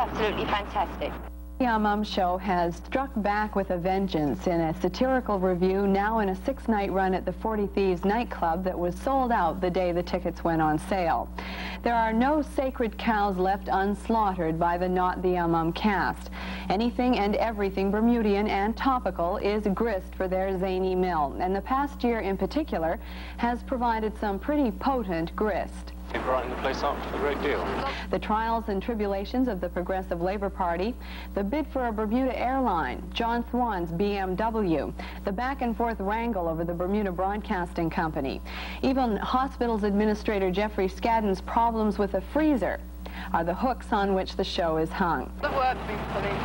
Absolutely fantastic. The Ah Mum Show has struck back with a vengeance in a satirical review, now in a 6-night run at the 40 Thieves nightclub that was sold out the day the tickets went on sale. There are no sacred cows left unslaughtered by the Not the Ah Mum cast. Anything and everything Bermudian and topical is grist for their zany mill, and the past year in particular has provided some pretty potent grist. They brighten the place up a great deal. The trials and tribulations of the Progressive Labor Party, the bid for a Bermuda airline, John Swan's BMW, the back-and-forth wrangle over the Bermuda Broadcasting Company, even hospitals administrator Jeffrey Skadden's problems with a freezer are the hooks on which the show is hung. The word be believed.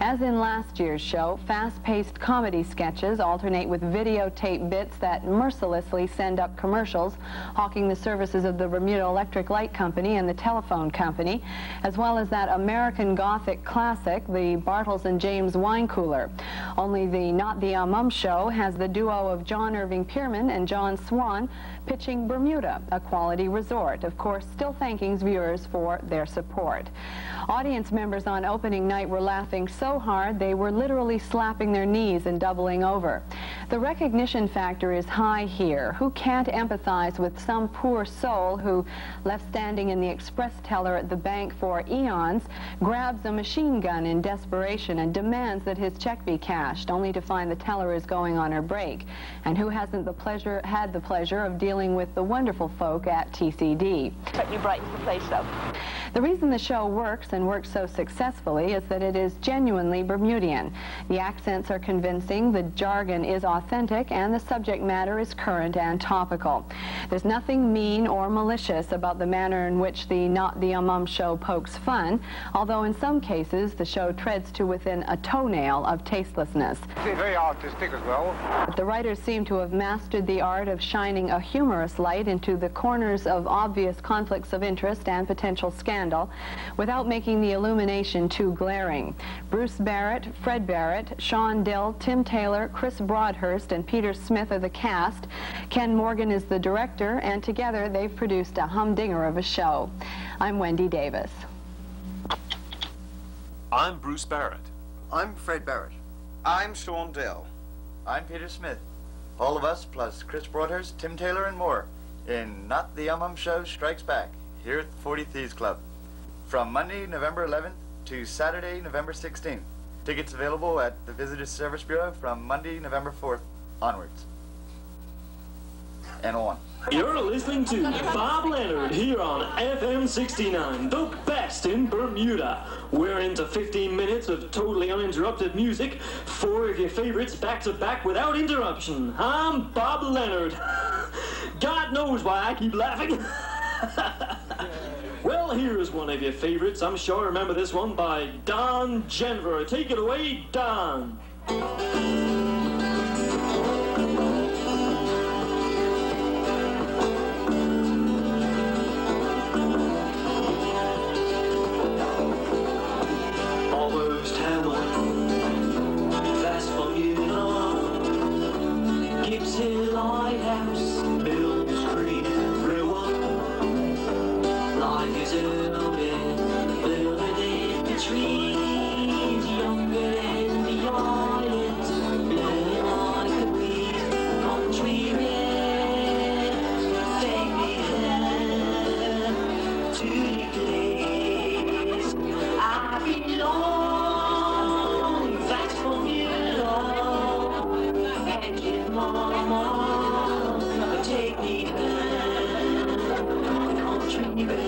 As in last year's show, fast-paced comedy sketches alternate with videotape bits that mercilessly send up commercials, hawking the services of the Bermuda Electric Light Company and the Telephone Company, as well as that American Gothic classic, the Bartles and James wine cooler. Only the Not the Ah Mum Show has the duo of John Irving Pearman and John Swan pitching Bermuda, a quality resort, of course still thanking viewers for their support. Audience members on opening night were laughing so hard they were literally slapping their knees and doubling over. The recognition factor is high here. Who can't empathize with some poor soul who, left standing in the express teller at the bank for eons, grabs a machine gun in desperation and demands that his check be cashed, only to find the teller is going on her break? And who hasn't had the pleasure of dealing with the wonderful folk at TCD? Certainly brightens the place up. The reason the show works and works so successfully is that it is genuinely Bermudian. The accents are convincing, the jargon is authentic, and the subject matter is current and topical. There's nothing mean or malicious about the manner in which the Not the Ah Mum Show pokes fun, although in some cases the show treads to within a toenail of tastelessness. It's very artistic as well. But the writers seem to have mastered the art of shining a humorous light into the corners of obvious conflicts of interest and potential scandal without making the illumination too glaring. Bruce Barrett, Fred Barrett, Sean Dill, Tim Taylor, Chris Broadhurst, and Peter Smith are the cast. Ken Morgan is the director, and together they've produced a humdinger of a show. I'm Wendy Davis. I'm Bruce Barrett. I'm Fred Barrett. I'm Sean Dill. I'm Peter Smith. All of us, plus Chris Broadhurst, Tim Taylor, and more, in Not the Ah Mum Show Strikes Back, here at the 40 Thieves Club, from Monday, November 11th to Saturday, November 16th. Tickets available at the Visitors Service Bureau from Monday, November 4th onwards. And on. You're listening to Bob Leonard here on FM-69, the best in Bermuda. We're into 15 minutes of totally uninterrupted music, 4 of your favorites back-to-back without interruption. I'm Bob Leonard. God knows why I keep laughing. Well, here is one of your favorites. I'm sure I remember this one by Don Genver. Take it away, Don. Almost Hamlin, fast Bermuda on, Gibbs Hill Lighthouse, Mills Creek Brewer. Life is open, living in the trees, younger than the islands, living like the weeds, countrymen, take me there to the place I belong. That's for you, and your mama, take me there, countrymen.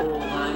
Oh my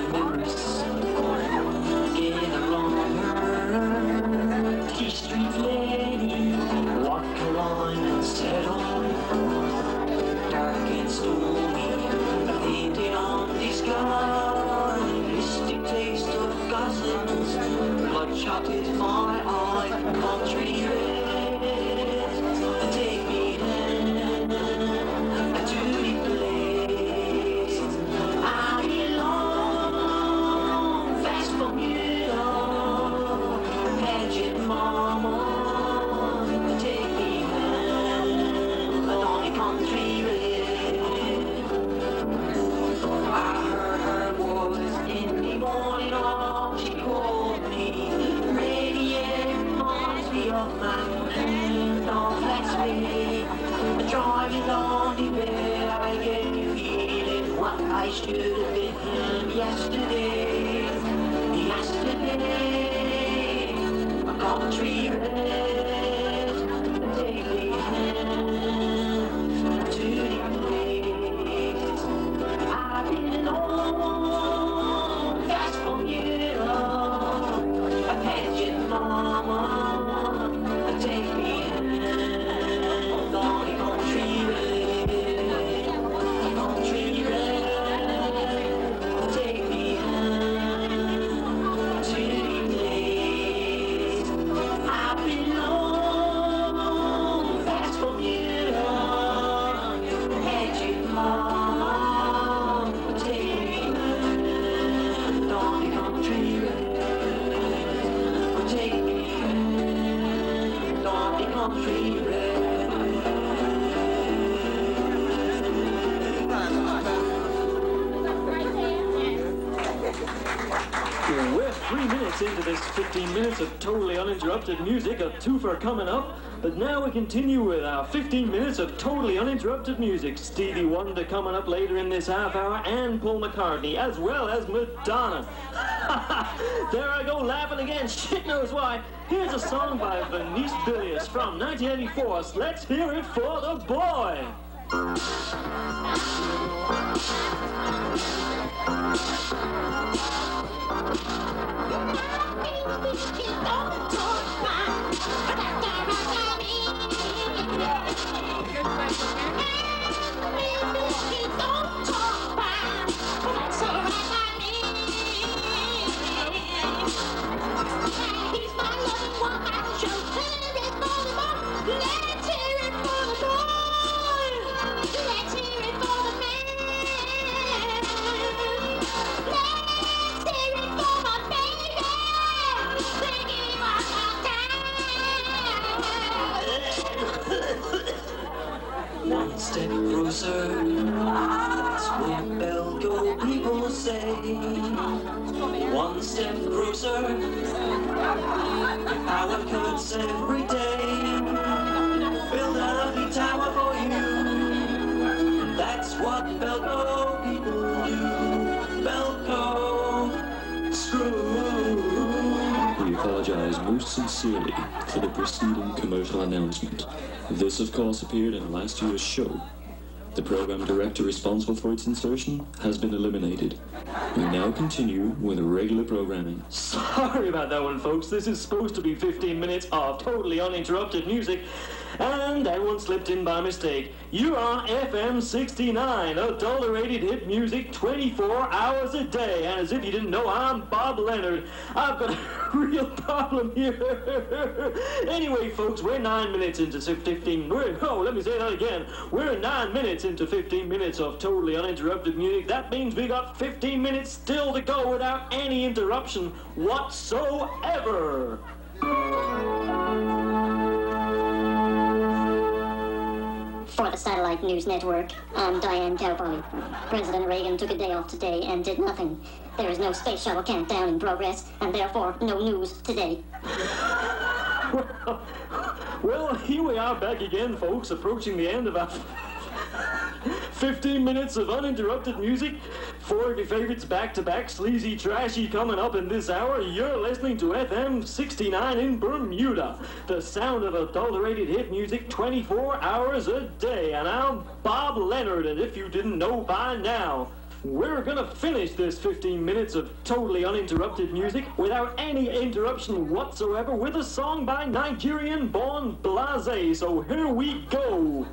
Music, a twofer coming up, but now we continue with our 15 minutes of totally uninterrupted music. Stevie Wonder coming up later in this half hour, and Paul McCartney, as well as Madonna. There I go laughing again, shit knows why. Here's a song by Venice Villiers from 1984. Let's hear it for the boy. One step closer, our cuts every day, build a lovely tower for you, that's what Belco people do, Belco screw. We apologize most sincerely for the preceding commercial announcement. This of course appeared in last year's show. The program director responsible for its insertion has been eliminated. We now continue with regular programming. Sorry about that one, folks. This is supposed to be 15 minutes of totally uninterrupted music, and that one slipped in by mistake. You're on FM-69, adulterated hit music 24 hours a day. And as if you didn't know, I'm Bob Leonard. I've got a real problem here. Anyway, folks, we're 9 minutes into 15... We're 9 minutes into 15 minutes of totally uninterrupted music. That means we got 15 minutes still to go without any interruption whatsoever. For the Satellite News Network, I'm Diane Cowboy. President Reagan took a day off today and did nothing. There is no space shuttle countdown in progress, and therefore no news today. Well, here we are back again, folks, approaching the end of our 15 minutes of uninterrupted music. Four of your favorites back-to-back, sleazy, trashy, coming up in this hour. You're listening to FM 69 in Bermuda, the sound of adulterated hit music 24 hours a day. And I'm Bob Leonard, and if you didn't know by now, we're gonna finish this 15 minutes of totally uninterrupted music without any interruption whatsoever with a song by Nigerian-born Blasé. So here we go.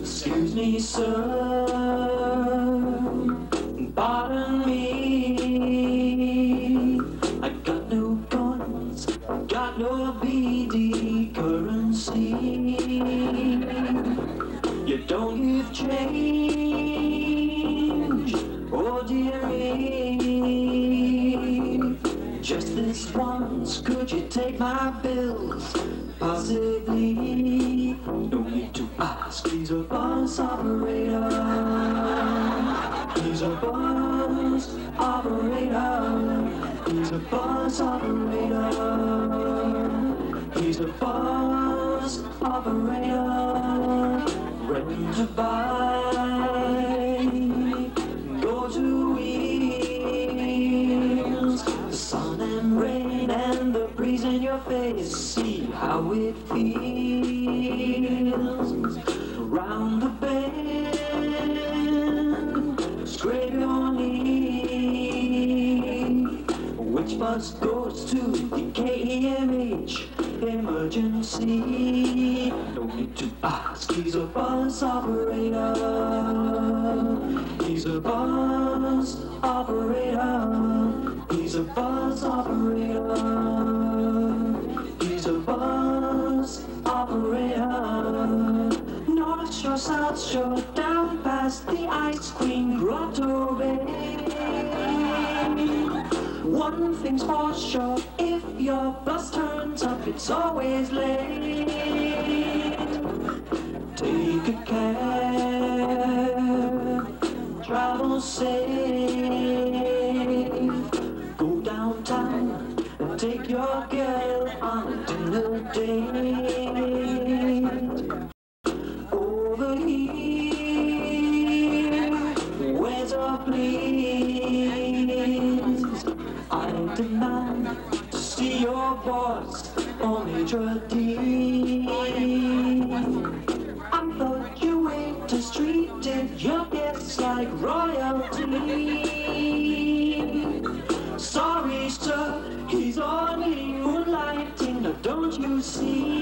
Excuse me, sir, pardon me, I got no coins, got no BD currency, you don't give change, oh dear me, just this once, could you take my bills? Possibly, no need to ask. He's a bus operator. He's a bus operator. He's a bus operator. He's He's the bus operator, ready to buy, go to wheels, the sun and rain and the breeze in your face, see how it feels, round the bend, scrape your knee, which bus goes to the KEMH? Emergency, don't need to ask, he's a bus operator, he's a bus operator, he's a bus operator, he's a bus operator. North Shore, South Shore, down past the ice cream grotto bay. One thing's for sure, if your bus turns up, it's always late. Take a cab, travel safe, go downtown and take your girl on a dinner date. Over here, where's our please? I demand see your boss on Major D. I thought you waiters treated your guests like royalty. Sorry, sir, he's only moonlighting, now don't you see?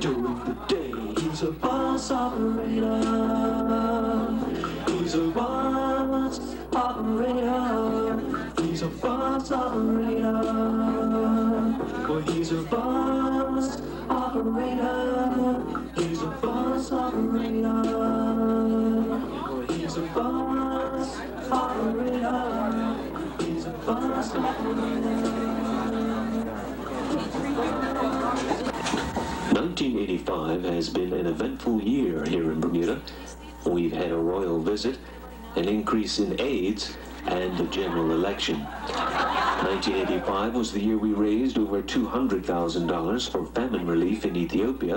During the day, he's a bus operator. He's a bus operator. He's a bus operator. Well, he's a bus operator, he's a bus operator. Well, he's a bus operator, he's a bus operator. 1985 has been an eventful year here in Bermuda. We've had a royal visit, an increase in AIDS, and a general election. 1985 was the year we raised over $200,000 for famine relief in Ethiopia,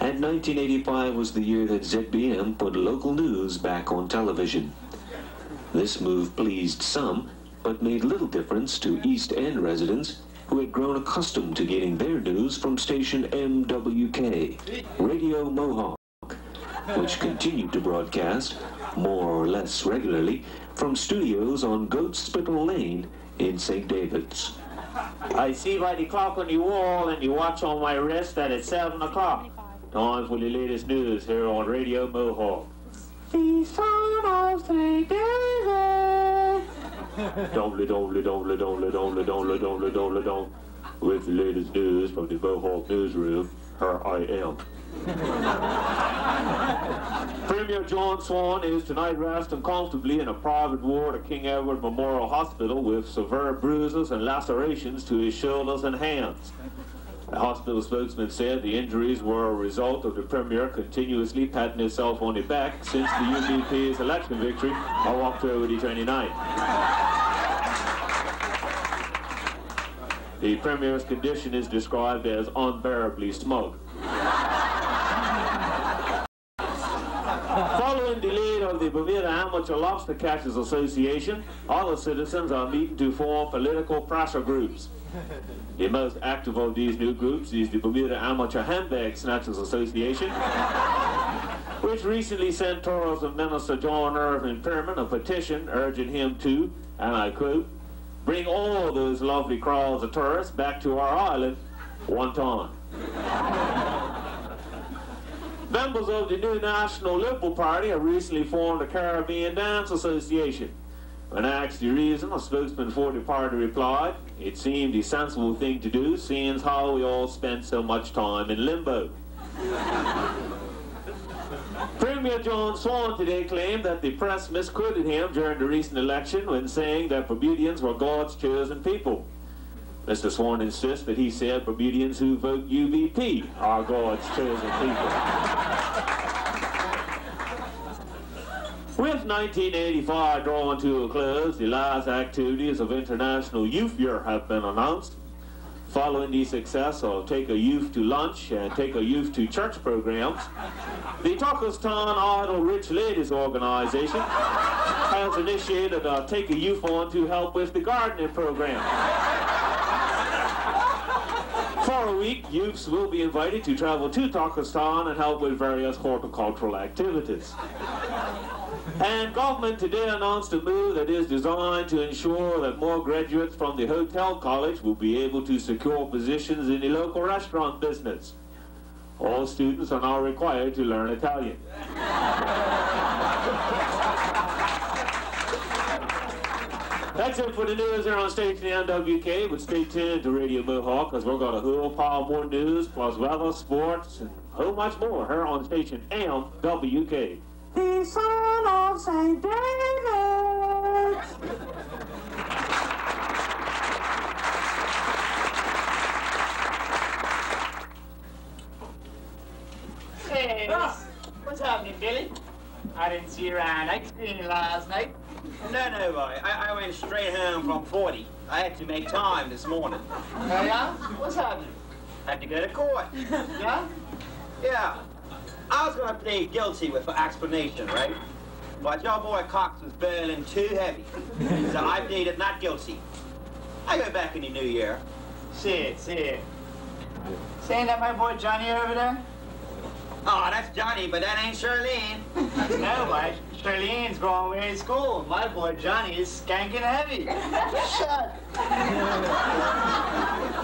and 1985 was the year that ZBM put local news back on television. This move pleased some, but made little difference to East End residents who had grown accustomed to getting their news from station MWK, Radio Mohawk, which continued to broadcast, more or less regularly, from studios on Goat Spittle Lane in St. David's. I see by the clock on the wall and the watch on my wrist that it's 7 o'clock. Time for the latest news here on Radio Mohawk. The son of St. David. Don't. With the latest news from the Mohawk newsroom, here I am. Premier John Swan is tonight resting comfortably in a private ward at King Edward Memorial Hospital with severe bruises and lacerations to his shoulders and hands. The hospital spokesman said the injuries were a result of the Premier continuously patting himself on the back since the UVP's election victory on October the 29th. The Premier's condition is described as unbearably smug. Following the lead of the Bermuda Amateur Lobster Catchers Association, other citizens are meeting to form political pressure groups. The most active of these new groups is the Bermuda Amateur Handbag Snatchers Association, which recently sent Tourism Minister John Irving Pearman a petition urging him to, and I quote, "Bring all those lovely crowds of tourists back to our island one time." Members of the new National Liberal Party have recently formed a Caribbean Dance Association. When asked the reason, a spokesman for the party replied, "It seemed a sensible thing to do, seeing how we all spent so much time in limbo." Premier John Swan today claimed that the press misquoted him during the recent election when saying that Bermudians were God's chosen people. Mr. Swan insists that he said Bermudians who vote UVP are God's chosen people. With 1985 drawing to a close, the last activities of International Youth Year have been announced. Following the success of Take a Youth to Lunch and Take a Youth to Church programs, the Talkerstown Idle Rich Ladies Organization has initiated a Take a Youth on to help with the gardening program. For a week, youths will be invited to travel to Talkerstown and help with various horticultural activities. And government today announced a move that is designed to ensure that more graduates from the hotel college will be able to secure positions in the local restaurant business. All students are now required to learn Italian. That's it for the news here on Station MWK, but stay tuned to Radio Mohawk because we're going to whole pile more news, plus weather, sports, and so much more here on Station MWK. The son of St. David's. Hey, what's happening, Billy? I didn't see you around 18 last night. No, boy. I went straight home from 40. I had to make time this morning. Oh, yeah? What's happening? I had to go to court. Yeah? Yeah. I was going to plead guilty with an explanation, right? But your boy Cox was burling too heavy, so I pleaded not guilty. I go back in the new year. See it. Saying that my boy Johnny over there? Oh, that's Johnny, but that ain't Charlene. No, boy. Charlene's going away to school. My boy Johnny is skanking heavy. Shut.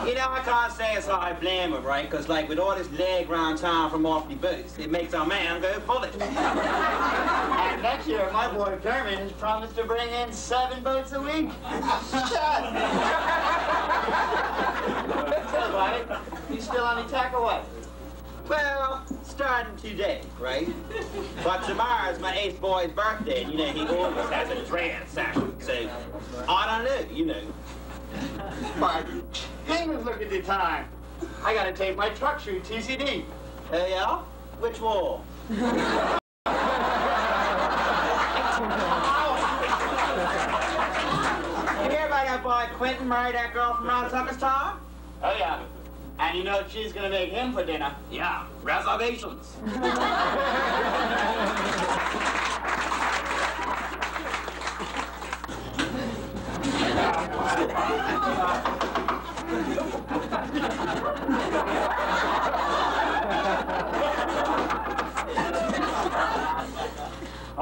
You know, I can't say it's all I blame him, right? Because, like, with all this leg round time from off the boots, it makes our man go bullet. And next year, my boy Pearman has promised to bring in 7 boats a week. Shut. So, buddy, you still on the tack or what? Well, starting today, right? But tomorrow's my ace boy's birthday, and you know, he always has a transaction, so I don't know, you know. Martin, take a look at the time. I gotta take my truck through TCD. Oh, yeah? Which wall? Oh. You hear about that boy Quentin married that girl from around Summer's time? Oh, yeah. And you know what she's gonna make him for dinner? Yeah, reservations. I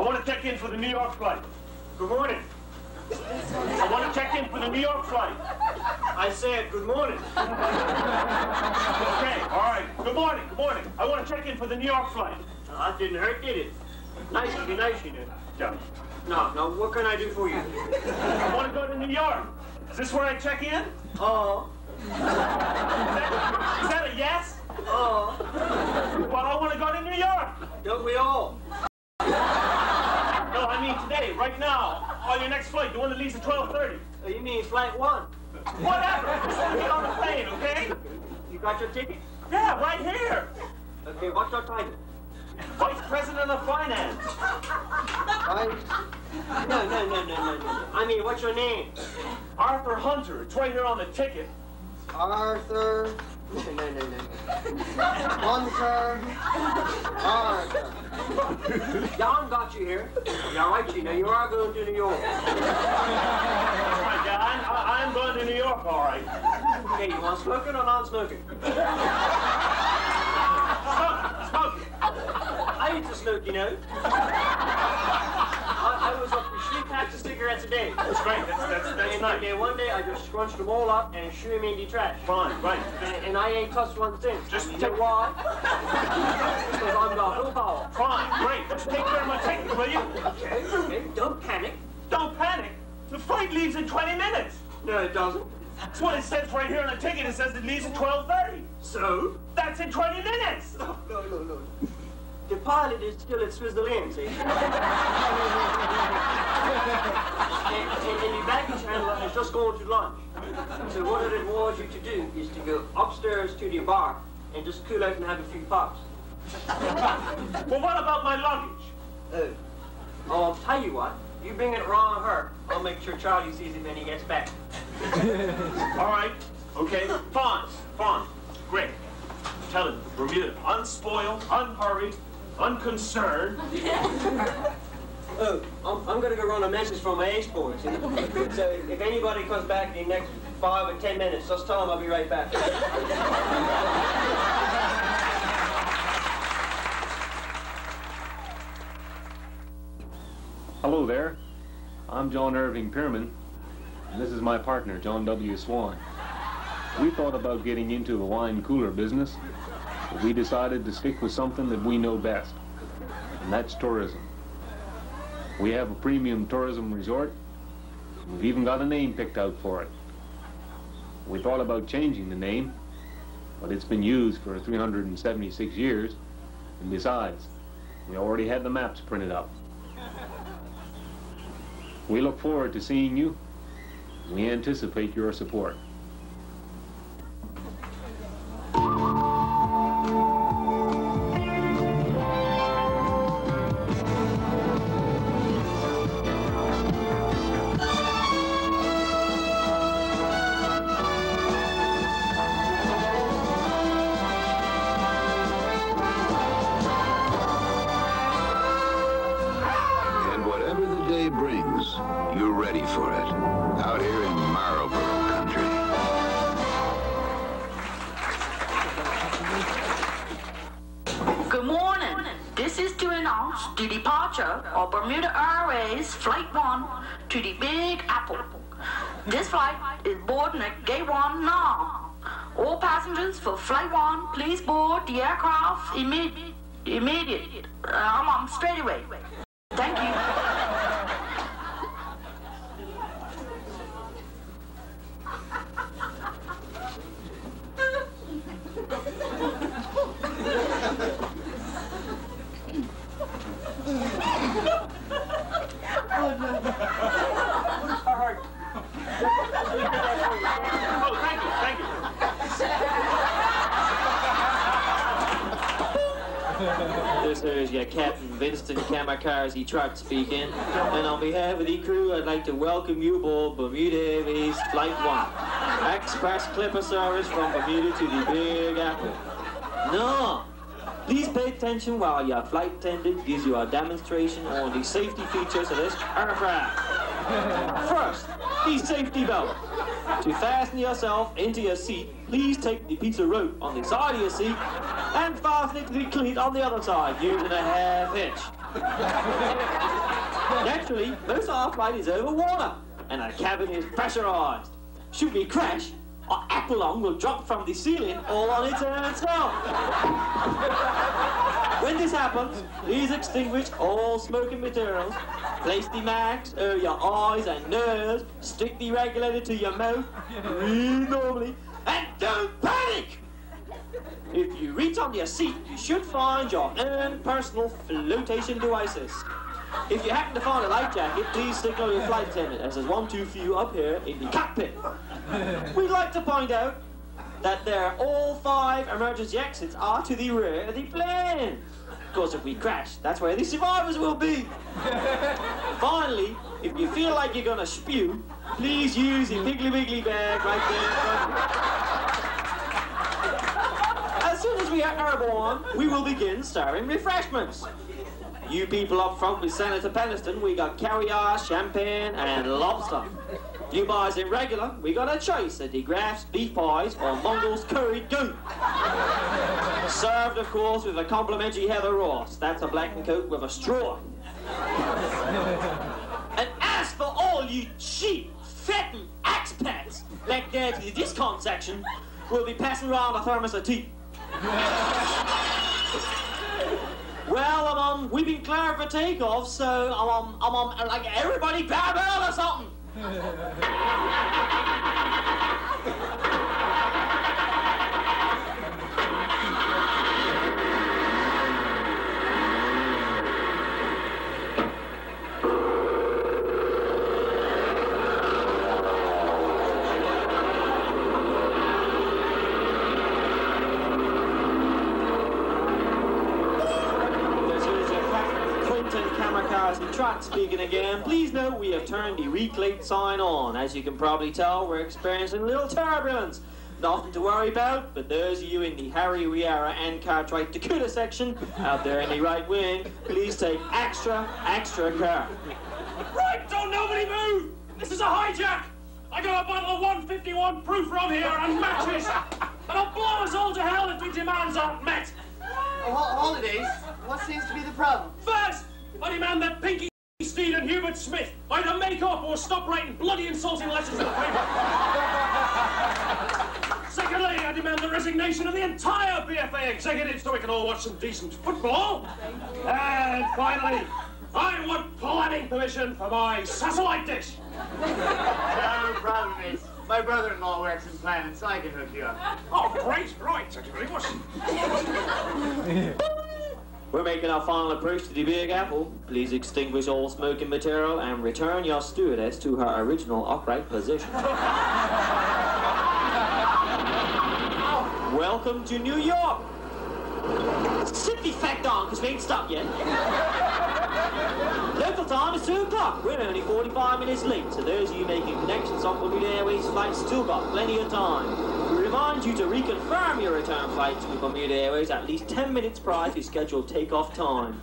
want to check in for the New York flight. Good morning. I want to check in for the New York flight. I said, good morning. Okay, all right. Good morning. I want to check in for the New York flight. That didn't hurt, did it? Nice, you know. Yeah. No, what can I do for you? I want to go to New York. Is this where I check in? Oh. Is that a yes? Oh. Well, I want to go to New York. Don't we all? No, I mean today, right now. On your next flight, the one that leaves at 12:30. Oh, you mean flight 1? Whatever. Just let me get on the plane, okay? You got your ticket? Yeah, right here. Okay, what's your title? Vice President of Finance. No. I mean, what's your name? Arthur Hunter. It's right here on the ticket. Arthur. No. Hunter. John got you here. All right, Gina, you are going to New York. All right, John, I'm going to New York, all right. Okay, you want smoking or non-smoking? Smoking. I used to smoke, you know. I was up to 3 packs of cigarettes a day. That's great. That's nice. One day, I just scrunched them all up and threw them in the trash. Fine, right. And I ain't touched one since. Just you know why? Because I'm the whole power. Fine, great. Just take care of my ticket, will you? Okay. Don't panic. The flight leaves in 20 minutes. No, it doesn't. That's what it says right here on the ticket. It says it leaves at 12:30. So? That's in 20 minutes. No. The pilot is still at Switzerland, see? and the baggage handler has just gone to lunch. So what it requires you to do is to go upstairs to the bar and just cool out and have a few pops. Well, what about my luggage? Oh, I'll tell you what. You bring it around her. I'll make sure Charlie sees it when he gets back. All right. Okay? Fawn. Great. Tell it. Bermuda. Unspoiled, unhurried, unconcerned. Oh, I'm going to go run a message from my ex-boys. You know? So if anybody comes back in the next 5 or 10 minutes, just tell them I'll be right back. Hello there. I'm John Irving Pearman, and this is my partner, John W. Swan. We thought about getting into the wine cooler business, but we decided to stick with something that we know best, and that's tourism. We have a premium tourism resort. We've even got a name picked out for it. We thought about changing the name, but it's been used for 376 years. And besides, we already had the maps printed up. We look forward to seeing you. We anticipate your support. Straight away. Thank you. Kamikaze Truck speaking, and on behalf of the crew, I'd like to welcome you aboard Bermuda Airways Flight 1, express clipper service from Bermuda to the Big Apple. Now, please pay attention while your flight attendant gives you a demonstration on the safety features of this aircraft. First, the safety belt. To fasten yourself into your seat, please take the piece of rope on the side of your seat and fasten it to the cleat on the other side using a half hitch. Naturally, most of our flight is over water, and our cabin is pressurized. Should we crash, our aqualung will drop from the ceiling all on its own itself. When this happens, please extinguish all smoking materials, place the mask over your eyes and nerves, strictly regulated to your mouth, breathe normally, and don't panic! If you reach under your seat, you should find your own personal flotation devices. If you happen to find a life jacket, please signal your flight attendant, as there's one too few up here in the cockpit. We'd like to point out that all 5 emergency exits are to the rear of the plane. Of course, if we crash, that's where the survivors will be. Finally, if you feel like you're going to spew, please use the Piggly Wiggly bag right there in front of you. As soon as we are airborne, we will begin serving refreshments. You people up front with Senator Peniston, we got caviar, champagne, and lobster. You boys in regular, we got a choice of De Graff's beef pies or Mongol's curried goat. Served, of course, with a complimentary heather Ross. That's a black and coat with a straw. And as for all you cheap, fettin' expats, like there to the discount section, we'll be passing around a thermos of tea. Well, we've been clear for takeoff, so like everybody grab or something. Speaking again, please note we have turned the reclaimed sign on. As you can probably tell, we're experiencing a little turbulence. nothing to worry about, but there's you in the Harry Riara and Cartwright Dakota section out there in the right wing. Please take extra care. Right, don't nobody move! This is a hijack! I got a bottle of 151 proof rum here and matches! And it'll blow us all to hell if the demands aren't met! Oh, holidays? What seems to be the problem? First, I demand that Pinky Steed and Hubert Smith either make up or stop writing bloody insulting letters to the paper! Secondly, I demand the resignation of the entire BFA executive so we can all watch some decent football. And finally, I want planning permission for my satellite dish. The problem is, my brother-in-law works in planning, so I can hook you up. Oh, great, right, such a very much. We're making our final approach to the Big Apple. Please extinguish all smoking material and return your stewardess to her original upright position. Welcome to New York! Sit the fact on, because we ain't stopped yet. Local time is 2 o'clock. We're only 45 minutes late, so those of you making connections on Bermuda Airways flights still got plenty of time. We remind you to reconfirm your return flights with Bermuda Airways at least 10 minutes prior to scheduled takeoff time.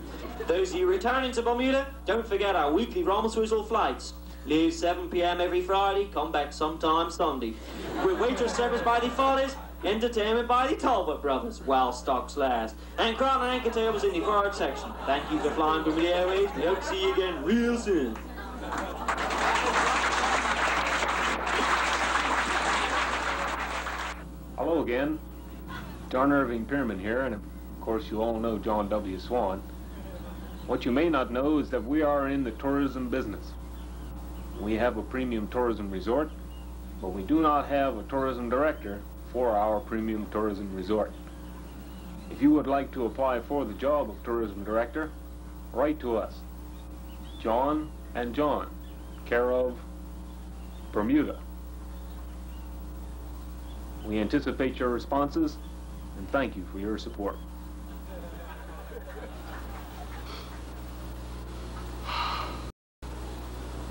Those of you returning to Bermuda, don't forget our weekly Rommel's Whistle flights. Leave 7 p.m. every Friday, come back sometime Sunday. With waitress service by the Follies, entertainment by the Talbot Brothers, while stocks last. And crown and anchor tables in the forward section. Thank you for flying Bermuda Airways. We hope to see you again real soon. Hello again. John Irving Pearman here, and of course you all know John W. Swan. What you may not know is that we are in the tourism business. We have a premium tourism resort, but we do not have a tourism director for our premium tourism resort. If you would like to apply for the job of tourism director, write to us. John and John, care of Bermuda. We anticipate your responses and thank you for your support.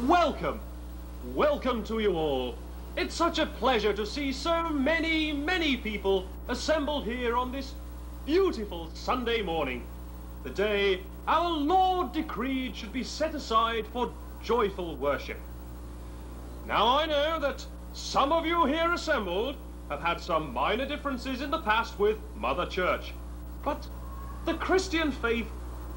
Welcome! Welcome to you all. It's such a pleasure to see so many, many people assembled here on this beautiful Sunday morning, the day our Lord decreed should be set aside for joyful worship. Now I know that some of you here assembled have had some minor differences in the past with Mother Church, but the Christian faith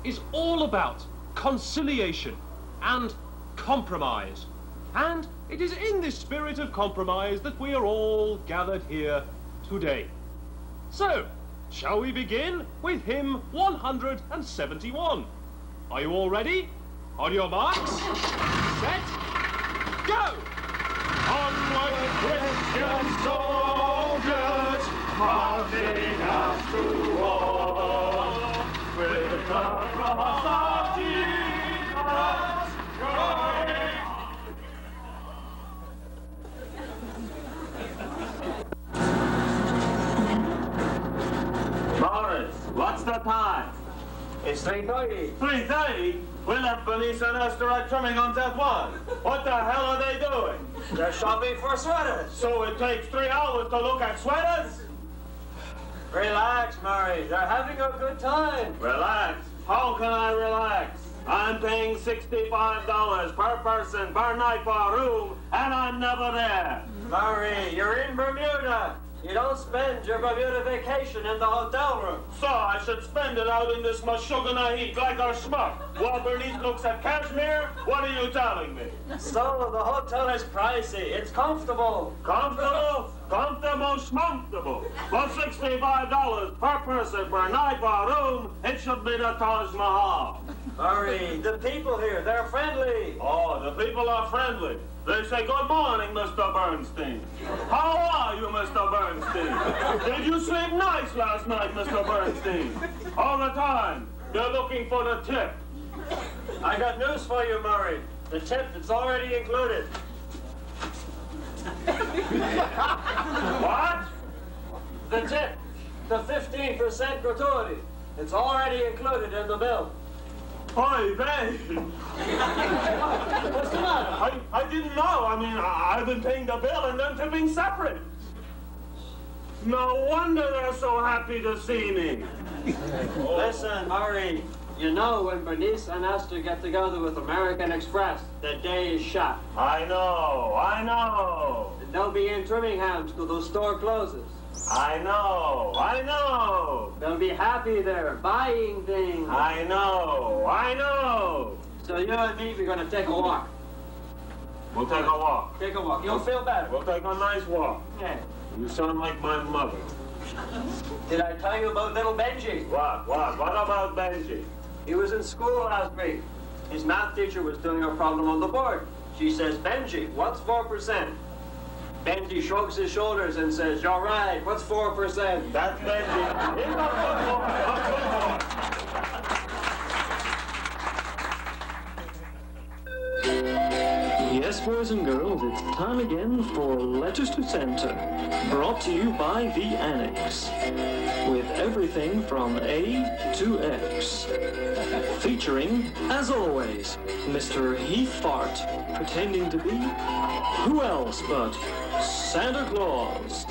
is all about conciliation and compromise. And it is in this spirit of compromise that we are all gathered here today. So, shall we begin with hymn 171? Are you all ready? On your marks, set, go! Onward, Christian soldiers, marching us to war, with the cross of Jesus Christ. What's the time? It's 3:30. 3:30? We left Bernice and Esther at trimming on that one. What the hell are they doing? They're shopping for sweaters. So it takes 3 hours to look at sweaters? Relax, Murray. They're having a good time. Relax? How can I relax? I'm paying $65 per person per night for a room, and I'm never there. Murray, you're in Bermuda. You don't spend your Bermuda vacation in the hotel room. So I should spend it out in this Mashugana heat like our schmuck. While Bernice looks at cashmere, what are you telling me? So the hotel is pricey. It's comfortable. Comfortable? Comfortable, schmumptable. For $65 per person per night per room, it should be the Taj Mahal. Murray, the people here, they're friendly. Oh, the people are friendly. They say, good morning, Mr. Bernstein. How are you, Mr. Bernstein? Did you sleep nice last night, Mr. Bernstein? All the time, they're looking for the tip. I got news for you, Murray. The tip is already included. What? The tip, the 15% gratuity. It's already included in the bill. Oy vey! What's the matter? I didn't know. I mean, I've been paying the bill and them tipping separate. No wonder they're so happy to see me. Listen, Murray, you know when Bernice and Esther get together with American Express, their day is shot. I know. And they'll be in Trimmingham till the store closes. I know. They'll be happy there, buying things. I know. So you and me, we're going to take a walk. We'll take a walk. You'll feel better. We'll take a nice walk. Yeah. You sound like my mother. Did I tell you about little Benji? What about Benji? He was in school last week. His math teacher was doing a problem on the board. She says, Benji, what's 4%? Benji shrugs his shoulders and says, you're right, what's 4%? That's Benji. He's a football. Yes, boys and girls, it's time again for Letters to Centre, brought to you by The Annex, with everything from A to X, featuring, as always, Mr. Heath Fart, pretending to be, who else but Santa Claus.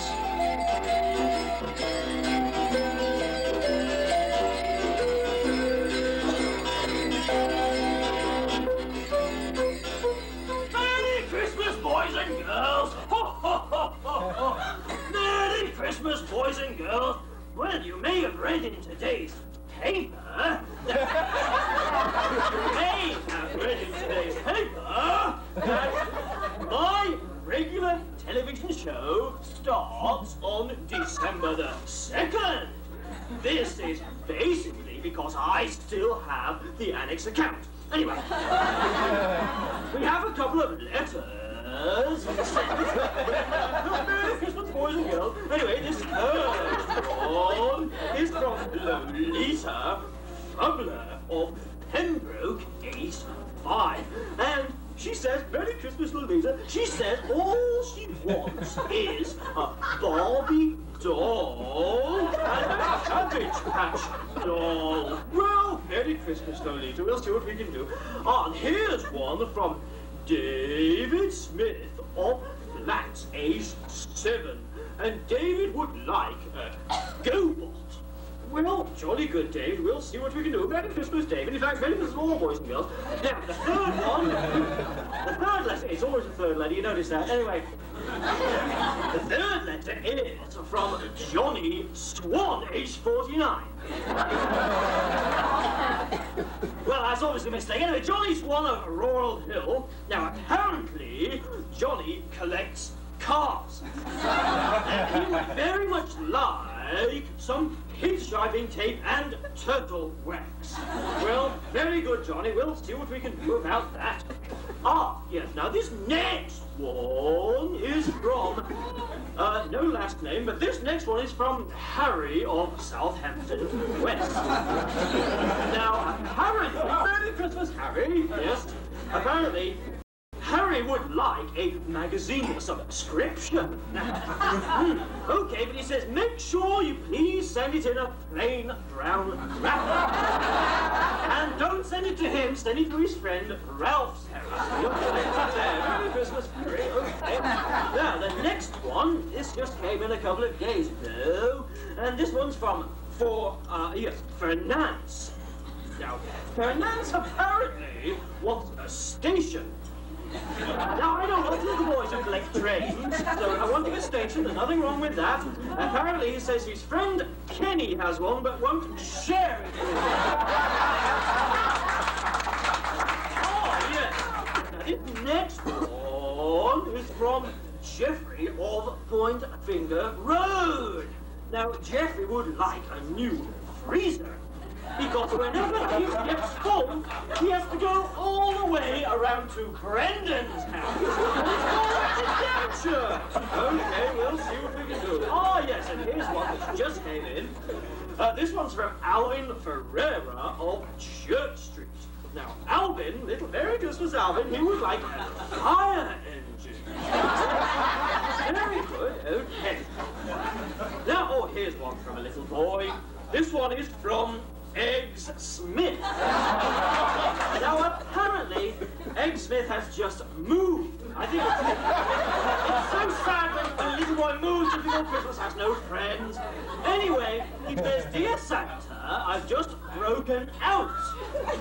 Christmas, boys and girls. Well, you may have read in today's paper. That my regular television show starts on December the 2nd. This is basically because I still have the Annex account. Anyway, we have a couple of letters. Merry Christmas, boys and girls. Anyway, this first one is from Lolita Fubler of Pembroke, Ace 5. And she says, Merry Christmas, Lolita. She says all she wants is a Barbie doll and a Cabbage Patch doll. Well, Merry Christmas, Lolita. We'll see what we can do. And here's one from David Smith of Flat Ace 7, and David would like a GoBot. Well, jolly good, David. We'll see what we can do. Merry Christmas, David. In fact, Merry Christmas, all boys and girls. Now, the third one, the third letter, it's always the third letter, you notice that. Anyway, the third letter is from Johnny Swan, age 49. Well, that's obviously a mistake. Anyway, Johnny Swan of Laurel Hill. Now, apparently, Johnny collects cars. And he would very much like some pinstriping tape and turtle wax. Well, very good, Johnny. We'll see what we can do about that. Ah, yes. Now, this next one is from, no last name, but this next one is from Harry of Southampton West. Now, apparently, Merry Christmas, Harry. Yes, apparently, Harry would like a magazine subscription. Okay, but he says, make sure you please send it in a plain brown wrapper. And don't send it to him, send it to his friend Ralph's Harry. Merry Christmas, Harry. Okay. Now, the next one, this just came in a couple of days ago, and this one's from Fernance. Now, Fernance apparently wants a station. Now, I don't know, little boys who collect trains, so I want a station, there's nothing wrong with that. Apparently, he says his friend Kenny has one, but won't share it with him. Oh, yes. Now, this next one is from Jeffrey of Point Finger Road. Now, Jeffrey would like a new freezer, because whenever he gets full, he has to go all the way around to Brendan's house. It's called a departure. Okay, we'll see what we can do. Oh, yes, and here's one that just came in. This one's from Alvin Ferreira of Church Street. Now, Alvin, little Merry Christmas Alvin, he would like a fire engine. Very good, okay. Now, oh, here's one from a little boy. This one is from Eggs Smith. Now, apparently, Eggs Smith has just moved. I think it's so sad when the little boy moves, you Mr. Christmas has no friends. Anyway, he says, Dear Santa, I've just broken out.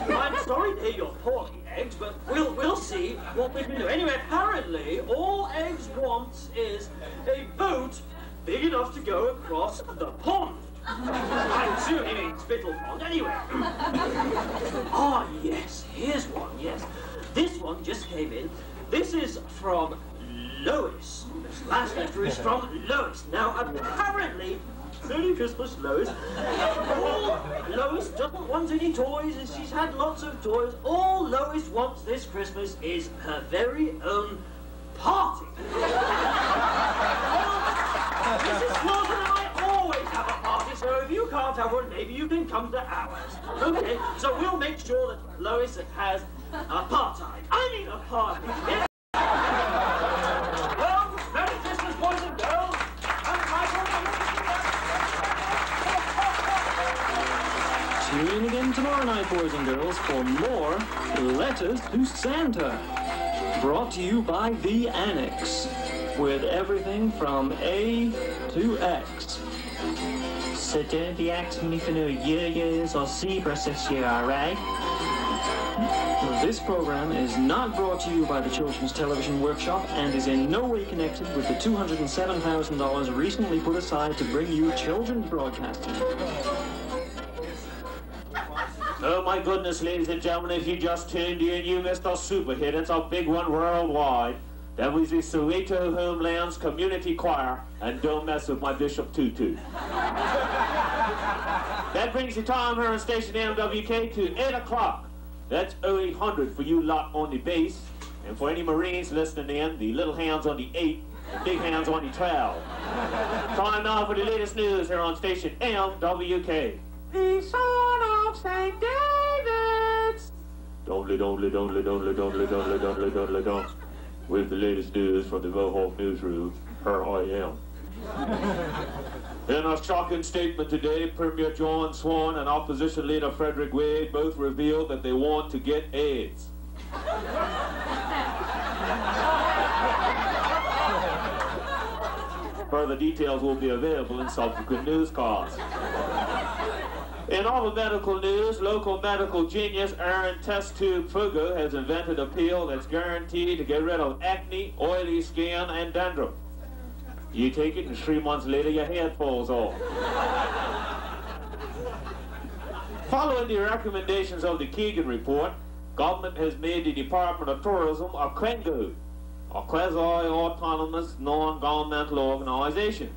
I'm sorry to hear you're poorly, Eggs, but we'll see what we can do. Anyway, apparently, all Eggs wants is a boat big enough to go across the pond. I assume he means Spittle Pond. Anyway. Ah, oh, yes, here's one, yes. This one just came in. This is from Lois. This last letter is from Lois. Now, apparently, Merry Christmas, Lois. All Lois doesn't want any toys, and she's had lots of toys. All Lois wants this Christmas is her very own party. Well, Mrs. Claus and I always have a party, so if you can't have one, maybe you can come to ours. Okay, so we'll make sure that Lois has a party. I need a party. Yeah. Tune in again tomorrow night, boys and girls, for more Letters to Santa. Brought to you by The Annex, with everything from A to X. C'était The Axe Mifino Yeyes or Seabrasses here, alright? This program is not brought to you by the Children's Television Workshop and is in no way connected with the $207,000 recently put aside to bring you children's broadcasting. Oh my goodness, ladies and gentlemen, if you just tuned in, you missed our super hit. It's our big one worldwide. That was the Soweto Homelands Community Choir, and Don't Mess With My Bishop Tutu. That brings you time here on Station MWK to 8 o'clock. That's 0800 for you lot on the bass, and for any Marines listening in, the little hands on the 8, and big hands on the 12. Time now for the latest news here on Station MWK. The Son of St. David's. Don't. With the latest news from the Mohawk newsroom, here I am. In a shocking statement today, Premier John Swan and opposition leader Frederick Wade both revealed that they want to get AIDS. Further details will be available in subsequent newscasts. In all the medical news, local medical genius Aaron Test Tube Fugo has invented a pill that's guaranteed to get rid of acne, oily skin, and dandruff. You take it, and 3 months later, your head falls off. Following the recommendations of the Keegan Report, government has made the Department of Tourism a Quengo, a quasi-autonomous, non-governmental organization.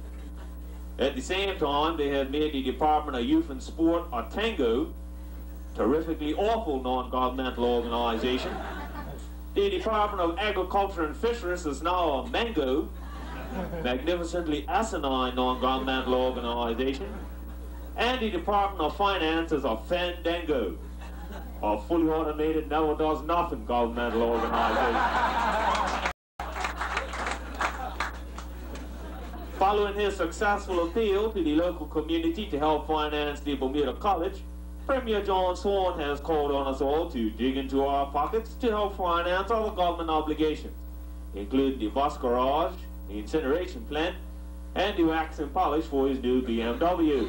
At the same time, they have made the Department of Youth and Sport a Tango, terrifically awful non-governmental organization. The Department of Agriculture and Fisheries is now a Mango, magnificently asinine non-governmental organization. And the Department of Finance is a Fandango, a fully automated, never-does-nothing governmental organization. Following his successful appeal to the local community to help finance the Bermuda College, Premier John Swan has called on us all to dig into our pockets to help finance other government obligations, including the bus garage, the incineration plant, and the wax and polish for his new BMW.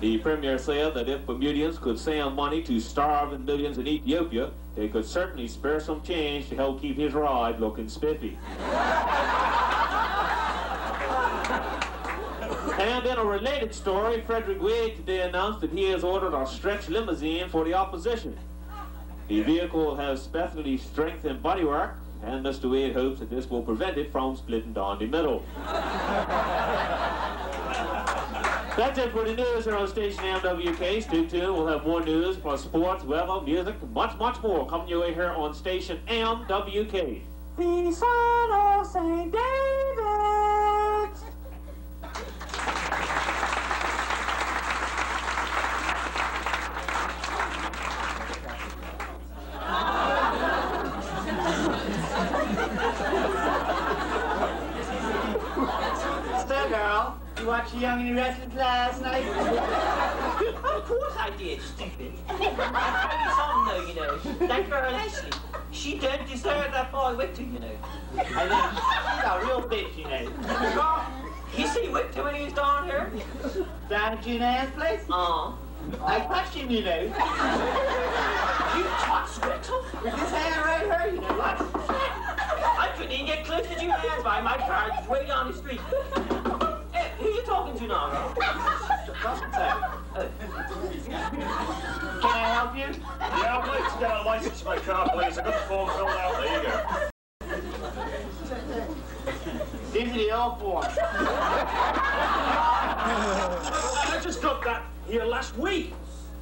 The Premier said that if Bermudians could send money to starving millions in Ethiopia, they could certainly spare some change to help keep his ride looking spiffy. And in a related story, Frederick Wade today announced that he has ordered a stretch limousine for the opposition. The vehicle has specially strengthened bodywork, and Mr. Wade hopes that this will prevent it from splitting down the middle. That's it for the news here on Station MWK. Stay tuned, we'll have more news for sports, weather, music, much, much more coming your way here on Station MWK. The Son of St. David's. Young in wrestling class, nice. Of course I idea, stupid. I told him no, you know. Like her Leslie. She don't deserve that boy whipping, you know. And then she's a real bitch, you know. You see whipped her when he was down here? Down at Juneau's place? Oh. I touched him, you know. You touched Whittle? His hand right here, you know. Like, I couldn't even get close to Juneau's by my car. It's way down the street. Hey, who are you talking to now? Can I help you? Yeah, I'd like to get a license for my car, please. I got the form filled out. There you go. These are the old forms. I just got that here last week.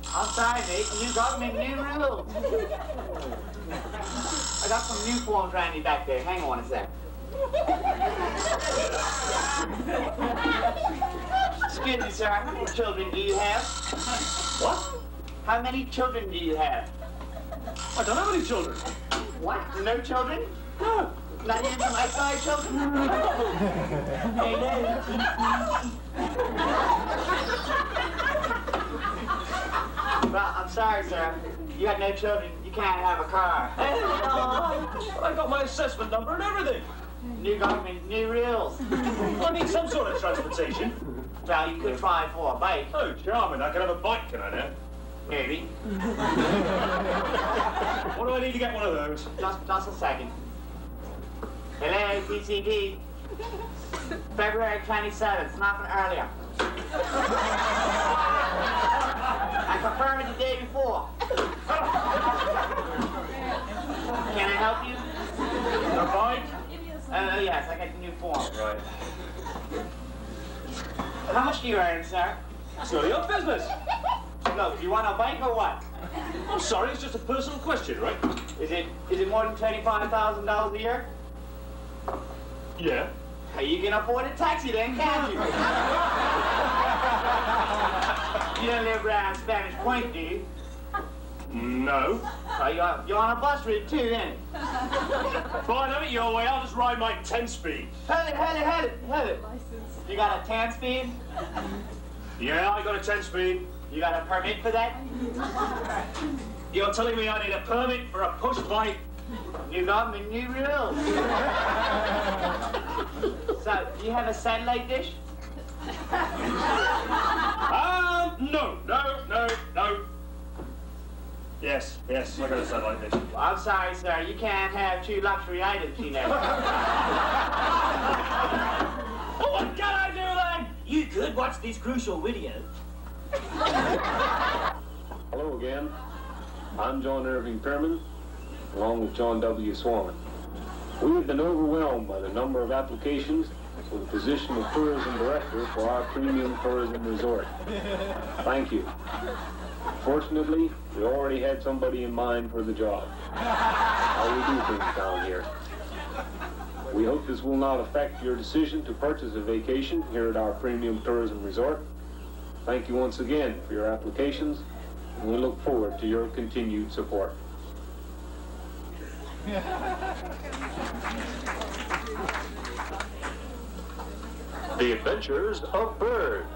I'll sign it, and you got me new rules. I got some new forms randy back there. Hang on a sec. Excuse me, sir. How many children do you have? What? How many children do you have? I don't have any children. What? No children? No. Not even my five children. Hey, no. Well, I'm sorry, sir. You got no children. You can't have a car. Hey, I got my assessment number and everything. New government, new rules. I need some sort of transportation. Well, you could try for a bike. Oh, charming. I could have a bike, can I now? Maybe. What do I need to get one of those? Just a second. Hello, TCD. February 27th, nothing earlier. I confirmed it the day before. Can I help you? A bike? Oh, yes, I got the new form. Right. How much do you earn, sir? It's none of your business. Look, you want a bike or what? I'm sorry, it's just a personal question, right? Is it more than $25,000 a year? Yeah. You can afford a taxi then, can't you? You don't live around Spanish Point, do you? No. So you're on a bus route too, then? Fine, have it your way. I'll just ride my 10-speed. Hold it. You got a 10-speed? Yeah, I got a 10-speed. You got a permit for that? You're telling me I need a permit for a push bike? You got me new rules. So, do you have a satellite dish? No. Yes, I got a satellite dish. Well, I'm sorry, sir, you can't have two luxury items, you know. What can I do then? You could watch this crucial video. Hello again. I'm John Irving Pearman, along with John W. Swan. We have been overwhelmed by the number of applications for the position of tourism director for our premium tourism resort. Thank you. Fortunately, we already had somebody in mind for the job. How we do things down here. We hope this will not affect your decision to purchase a vacation here at our premium tourism resort. Thank you once again for your applications, and we look forward to your continued support. The Adventures of Bird.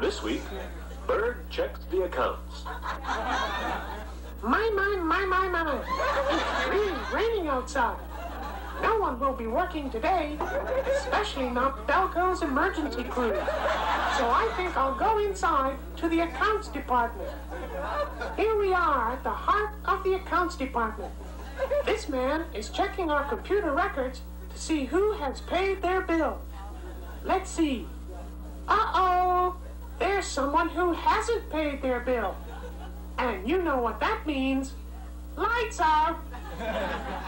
This week, Bird checks the accounts. My. It's really raining outside. No one will be working today, especially not Belco's emergency crew. So I think I'll go inside to the accounts department. Here we are at the heart of the accounts department. This man is checking our computer records to see who has paid their bill. Let's see. Uh-oh! There's someone who hasn't paid their bill. And you know what that means. Lights out!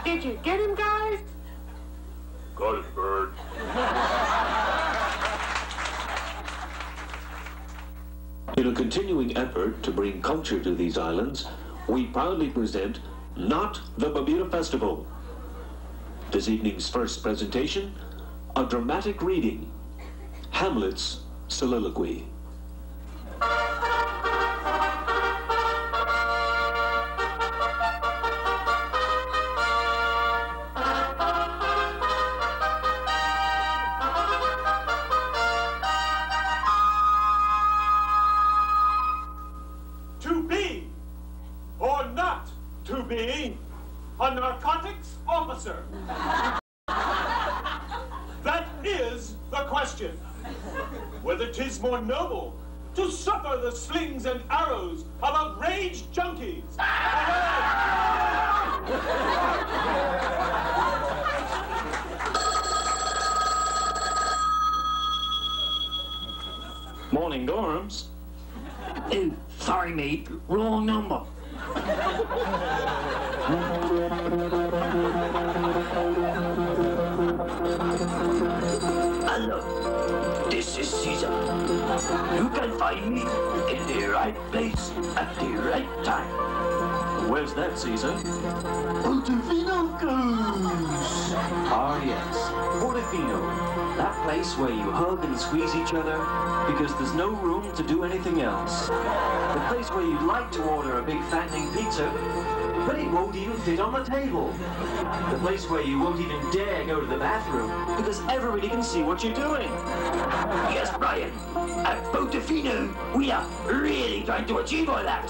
Did you get him, guys? Got it, Bird. In a continuing effort to bring culture to these islands, we proudly present Not the Bermuda Festival. This evening's first presentation, a dramatic reading, Hamlet's soliloquy. to be a narcotics officer? That is the question. Whether 'tis more noble to suffer the slings and arrows of outraged junkies. Morning, dorms. Oh, sorry, mate. Wrong number. Hello, this is Caesar. You can find me in the right place at the right time. Where's that, Caesar? Portofino goes. Ah, yes, Portofino. That place where you hug and squeeze each other because there's no room to do anything else. The place where you'd like to order a big fattening pizza, but it won't even fit on the table. The place where you won't even dare go to the bathroom because everybody can see what you're doing. Yes, Brian, at Portofino, we are really trying to achieve all that.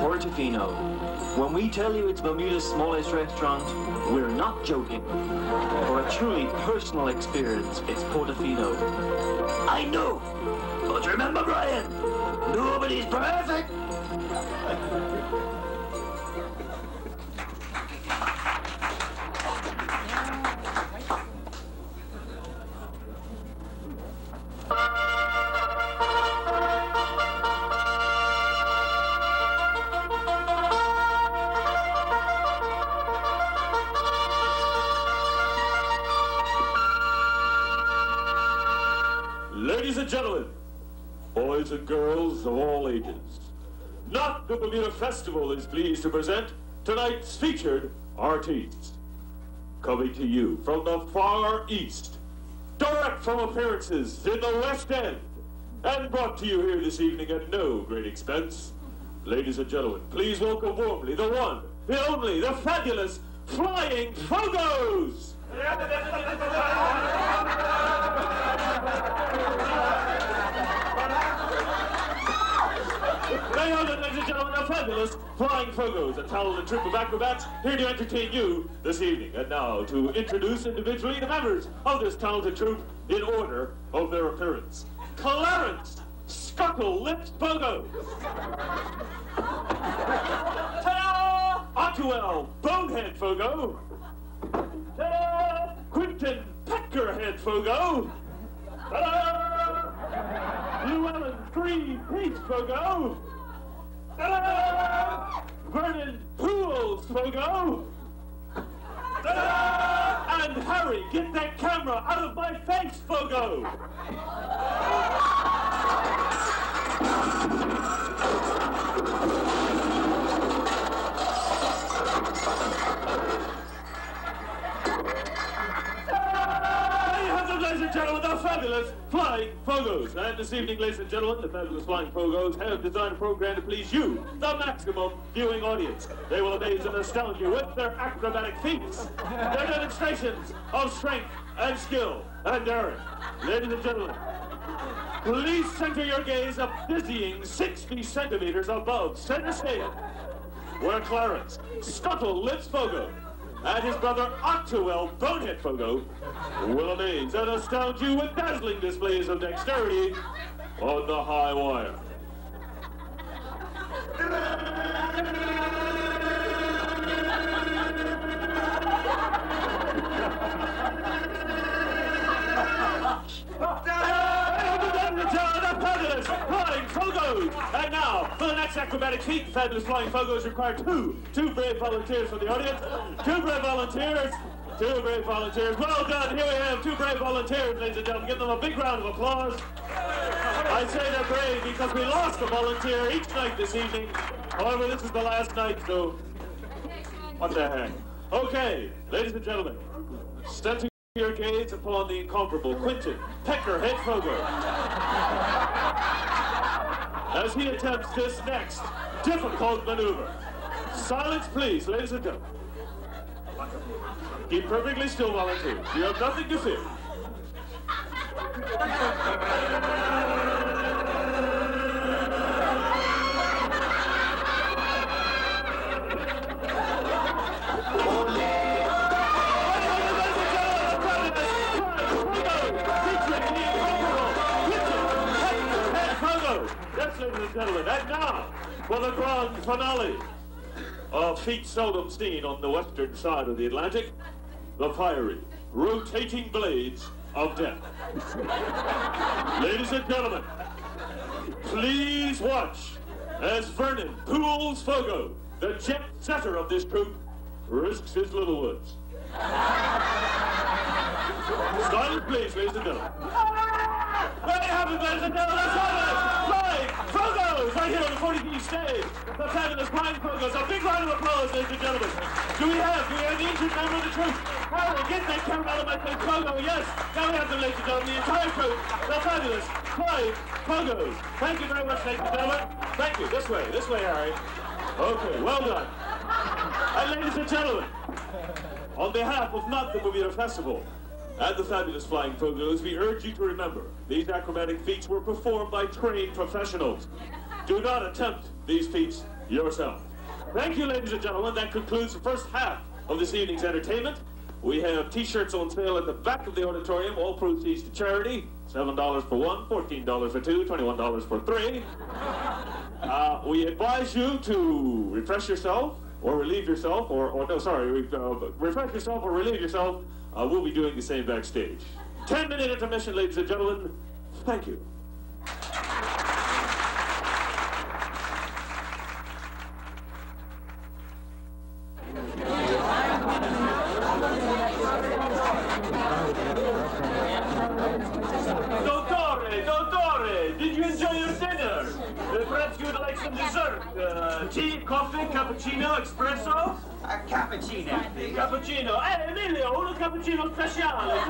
Portofino, when we tell you it's Bermuda's smallest restaurant, we're not joking. For a truly personal experience, it's Portofino. I know, but remember, Brian, nobody's perfect. Ladies and gentlemen, boys and girls of all ages, Not the Bermuda Festival is pleased to present tonight's featured artiste. Coming to you from the far east, direct from appearances in the West End, and brought to you here this evening at no great expense, ladies and gentlemen, please welcome warmly the one, the only, the fabulous Flying Fogos! They are, ladies and gentlemen, the fabulous Flying Fogos, a talented troupe of acrobats here to entertain you this evening. And now to introduce individually the members of this talented troupe in order of their appearance. Clarence Scuckle-Lipped Fogos. Ta-da! Otwell Bonehead Fogo. Ta-da! Quinton Peckerhead Fogo. Ta-da! Llewellyn Green Peach Fogo. Ta-da! Vernon Pools Fogo. Ta-da! And Harry, get that camera out of my face, Fogo! Ladies and gentlemen, the fabulous Flying Fogos. And this evening, ladies and gentlemen, the fabulous Flying Fogos have designed a program to please you, the maximum viewing audience. They will amaze and astound you with their acrobatic feats, their demonstrations of strength and skill and daring. Ladies and gentlemen, please center your gaze up dizzying 60 centimeters above center stage, where Clarence Scuttle-Lips Fogo and his brother Otwell Bonehead Fogo will amaze and astound you with dazzling displays of dexterity on the high wire. Flying Fogos! And now, for the next acrobatic feat, fabulous Flying Fogos require two brave volunteers from the audience. Two brave volunteers. Well done, here we have two brave volunteers, ladies and gentlemen. Give them a big round of applause. I say they're brave because we lost a volunteer each night this evening. However, this is the last night, so what the heck. Okay, ladies and gentlemen, center your gaze upon the incomparable Quinton Peckerhead Fogo as he attempts this next difficult maneuver. Silence, please, ladies and gentlemen. Keep perfectly still, volunteers. You have nothing to fear. now for the grand finale of feats seldom seen on the western side of the Atlantic, the fiery, rotating blades of death. Ladies and gentlemen, please watch as Vernon Pools Fogo, the jet setter of this troupe, risks his little words. Silence, please, ladies and gentlemen. Very happy, ladies and gentlemen, live Fogos right here on the 40 Thieves stage. The fabulous Prime Fogos. A big round of applause, ladies and gentlemen. Do we have the injured member of the troupe? How will we get that camera out of my face, Fogo? Yes, now we have them, ladies and gentlemen, the entire troupe. The fabulous Prime Fogos. Thank you very much, ladies and gentlemen. Thank you. This way, Harry. Okay, well done. And ladies and gentlemen, on behalf of not the Bermuda Festival and the fabulous Flying Fogos, we urge you to remember these acrobatic feats were performed by trained professionals. Do not attempt these feats yourself. Thank you, ladies and gentlemen. That concludes the first half of this evening's entertainment. We have t-shirts on sale at the back of the auditorium, all proceeds to charity. $7 for one, $14 for two, $21 for three. We advise you to refresh yourself or relieve yourself, refresh yourself or relieve yourself. We'll be doing the same backstage. 10-minute intermission, ladies and gentlemen. Thank you. Dottore, did you enjoy your dinner? Perhaps you would like some dessert? Tea, coffee, cappuccino, espresso? Cappuccino. Cappuccino. Emilio, uno cappuccino speciale.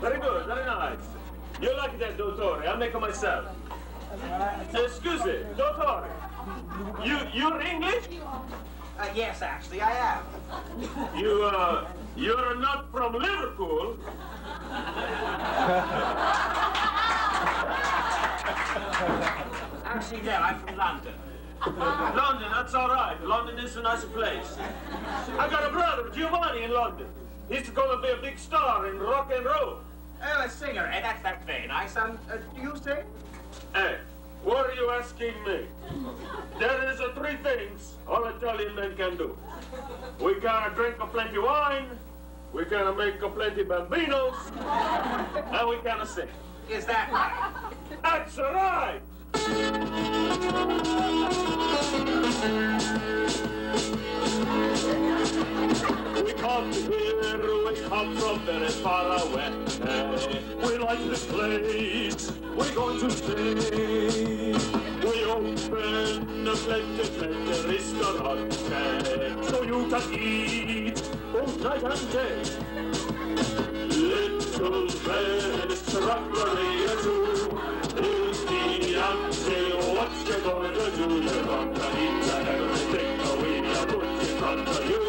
Very good, very nice. You like that, Dottore? I'll make it myself. Excuse me, Dottore. You're English? Yes, actually, I am. You're not from Liverpool. Actually, no, I'm from London. London, that's all right. London is a nicer place. I got a brother, Giovanni, in London. He's going to be a big star in rock and roll. Oh, a singer, eh? That's very nice. And do you sing? Hey, what are you asking me? There is three things all Italian men can do. We gotta drink a plenty wine, we gotta make a plenty bambinos, and we gotta sing. Is that right? That's right! We come here, we come from very far away. We like this place, we're going to stay. We open a plenty restaurant, so you can eat both night and day. Little best strawberry too. What you gonna do? You're gonna eat everything that we have put in front of you.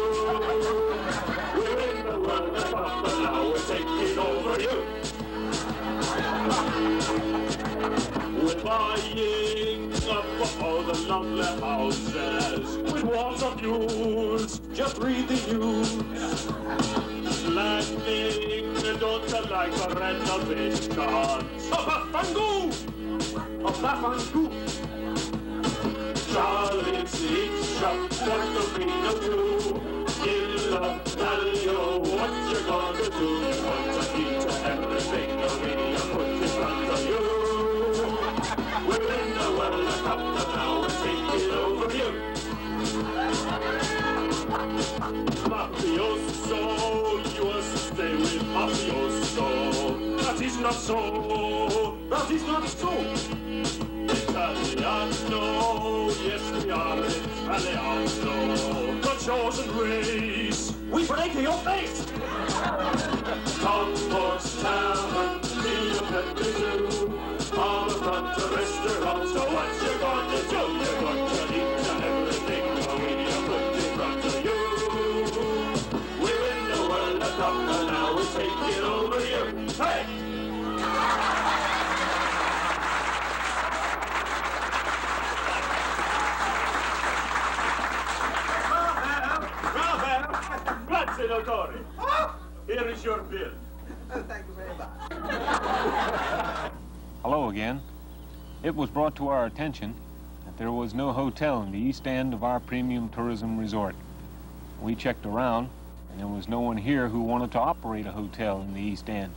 We're in the world of pop, but now we're taking over you. We're buying up all the lovely houses with walls of views. Just read the news. Planning the daughter like a renovation. Papa Fangu! Of Bafangu. Charlie seats shop, Portofino too. Kill up, Dalio, what you gonna do? You want to eat everything that we are put in front of you. We're in the world of pop, but now we're taking over you. Mafioso, you must stay with mafioso. That is not so. That is not so. Italiano, yes we are Italiano. The chosen race, we break your face. Compost tavern, be a pet to do. All the front to restaurant, so what you gonna do? You're gonna eat everything we are put in front of you. We're in the world of top, and now we're taking over you. Hey! Grazie, Dottore. Here is your bill. Thank you very much. Hello again. It was brought to our attention that there was no hotel in the east end of our premium tourism resort. We checked around, and there was no one here who wanted to operate a hotel in the east end.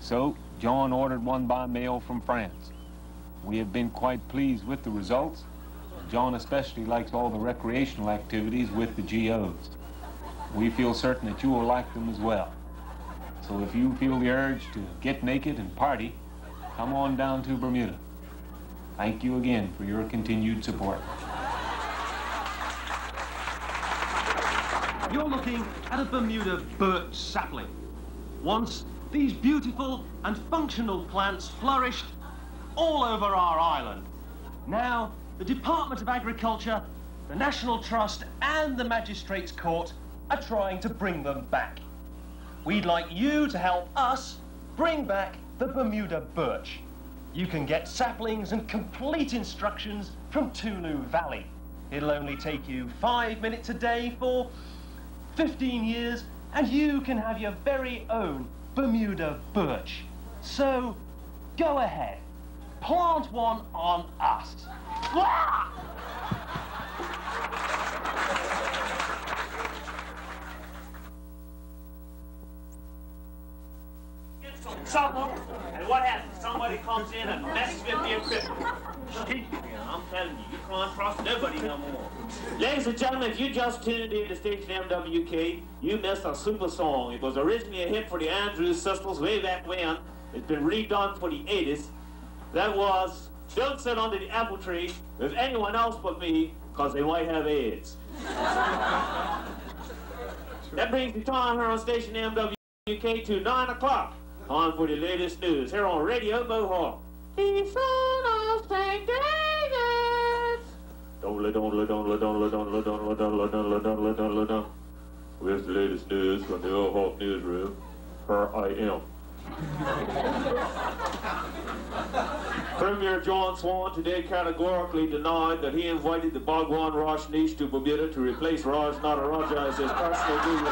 So John ordered one by mail from France. We have been quite pleased with the results. John especially likes all the recreational activities with the GOs. We feel certain that you will like them as well. So if you feel the urge to get naked and party, come on down to Bermuda. Thank you again for your continued support. You're looking at a Bermuda birch sapling. Once, these beautiful and functional plants flourished all over our island. Now, the Department of Agriculture, the National Trust, and the Magistrates' Court are trying to bring them back. We'd like you to help us bring back the Bermuda birch. You can get saplings and complete instructions from Tulu Valley. It'll only take you 5 minutes a day for 15 years, and you can have your very own Bermuda birch. So, go ahead. Plant one on us. Wah! Get some trouble, and what happens? Somebody comes in and messes with the equipment. I'm telling you, you can't trust nobody no more. Ladies and gentlemen, if you just tuned in to station MWK, you missed a super song. It was originally a hit for the Andrews Sisters way back when. It's been redone for the 80s. That was "Don't Sit Under the Apple Tree with Anyone Else But Me, Cause They Might Have AIDS." That brings the time here on station MWK to 9 o'clock. On for the latest news here on Radio Mohawk. The son of St. David's. Where's the latest news from the Mohawk newsroom? Here I am. Premier John Swan today categorically denied that he invited the Bhagwan Rajneesh to Bermuda to replace Raj Nataraja as his personal guru.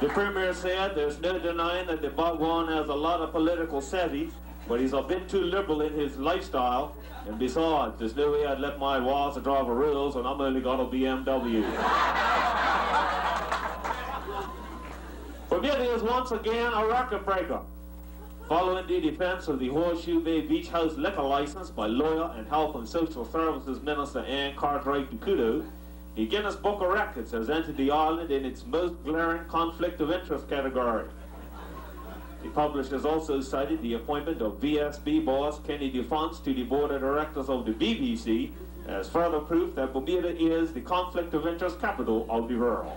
The Premier said there's no denying that the Bhagwan has a lot of political savvy, but he's a bit too liberal in his lifestyle. And besides, there's no way I'd let my wives to drive a Rolls, and I'm only got a BMW. Bermuda is once again a record breaker. Following the defense of the Horseshoe Bay Beach House liquor license by lawyer and Health and Social Services Minister Ann Cartwright Dukudo, the Guinness Book of Records has entered the island in its most glaring conflict of interest category. The publishers also cited the appointment of VSB boss Kenny DuFont to the board of directors of the BBC as further proof that Bermuda is the conflict of interest capital of the world.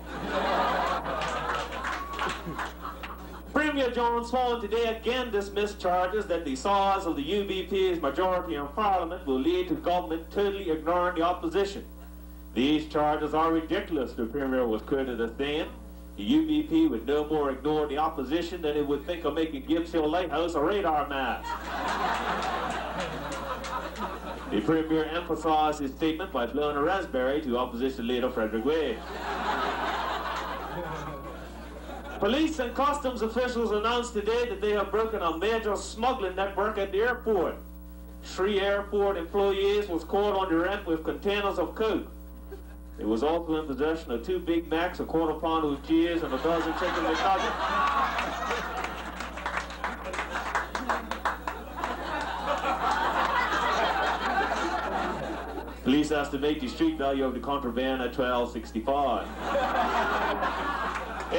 Premier John Swan today again dismissed charges that the size of the UVP's majority in Parliament will lead to government totally ignoring the opposition. These charges are ridiculous, the Premier was quoted as saying. The UVP would no more ignore the opposition than it would think of making Gibbs Hill Lighthouse a radar mast. The Premier emphasized his statement by blowing a raspberry to opposition leader Frederick Wade. Police and customs officials announced today that they have broken a major smuggling network at the airport. 3 airport employees was caught on the ramp with containers of coke. It was also in possession of 2 Big Macs, a quarter pounder with cheese, and a dozen chicken McNuggets. Police estimate the street value of the contraband at $12.65.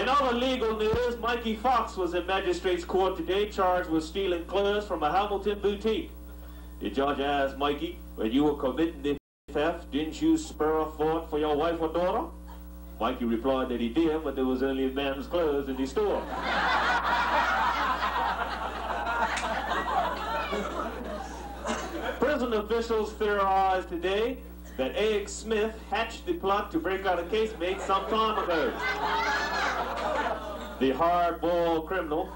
In other legal news, Mikey Fox was in Magistrates' Court today, charged with stealing clothes from a Hamilton boutique. The judge asked Mikey, when you were committing the theft, didn't you spare a thought for your wife or daughter? Mikey replied that he did, but there was only a man's clothes in the store. Prison officials theorized today that A.X. Smith hatched the plot to break out a casemate some time ago. The hard-boiled criminal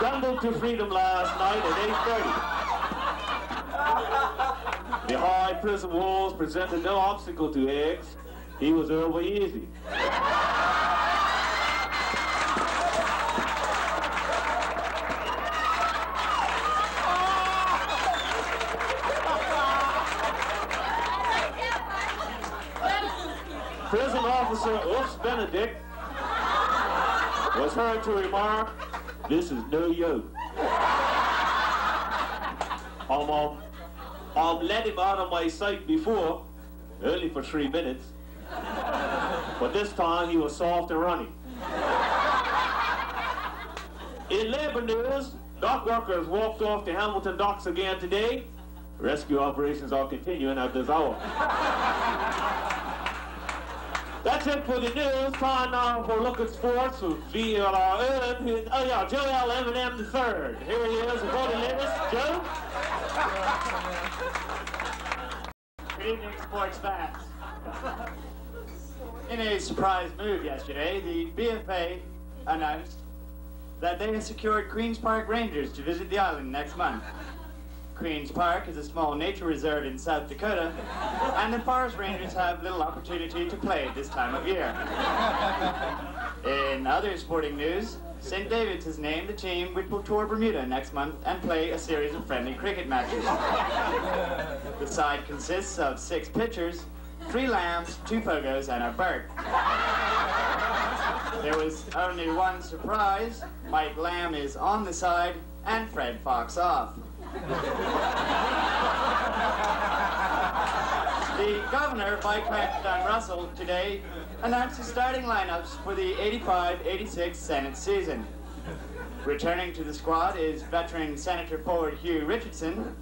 stumbled to freedom last night at 8:30. The high prison walls presented no obstacle to eggs. He was over easy. Officer F. Benedict was heard to remark, "This is New York." I've let him out of my sight before, only for 3 minutes, but this time he was soft and running. In labor news, dock workers walked off the Hamilton docks again today. Rescue operations are continuing at this hour. That's it for the news. Time now for Look at Sports with VLRN. Oh yeah, Joe L. Eminem III. Here he is, before the latest. Joe? Good evening, sports fans. In a surprise move yesterday, the BFA announced that they had secured Queen's Park Rangers to visit the island next month. Queen's Park is a small nature reserve in South Dakota, and the forest rangers have little opportunity to play this time of year. In other sporting news, St. David's has named the team which will tour Bermuda next month and play a series of friendly cricket matches. The side consists of 6 pitchers, 3 lambs, 2 pogos, and a bird. There was only one surprise. Mike Lamb is on the side, and Fred Fox off. The governor, Viscount Don Russell, today announced the starting lineups for the 85-86 Senate season. Returning to the squad is veteran Senator Forward Hugh Richardson.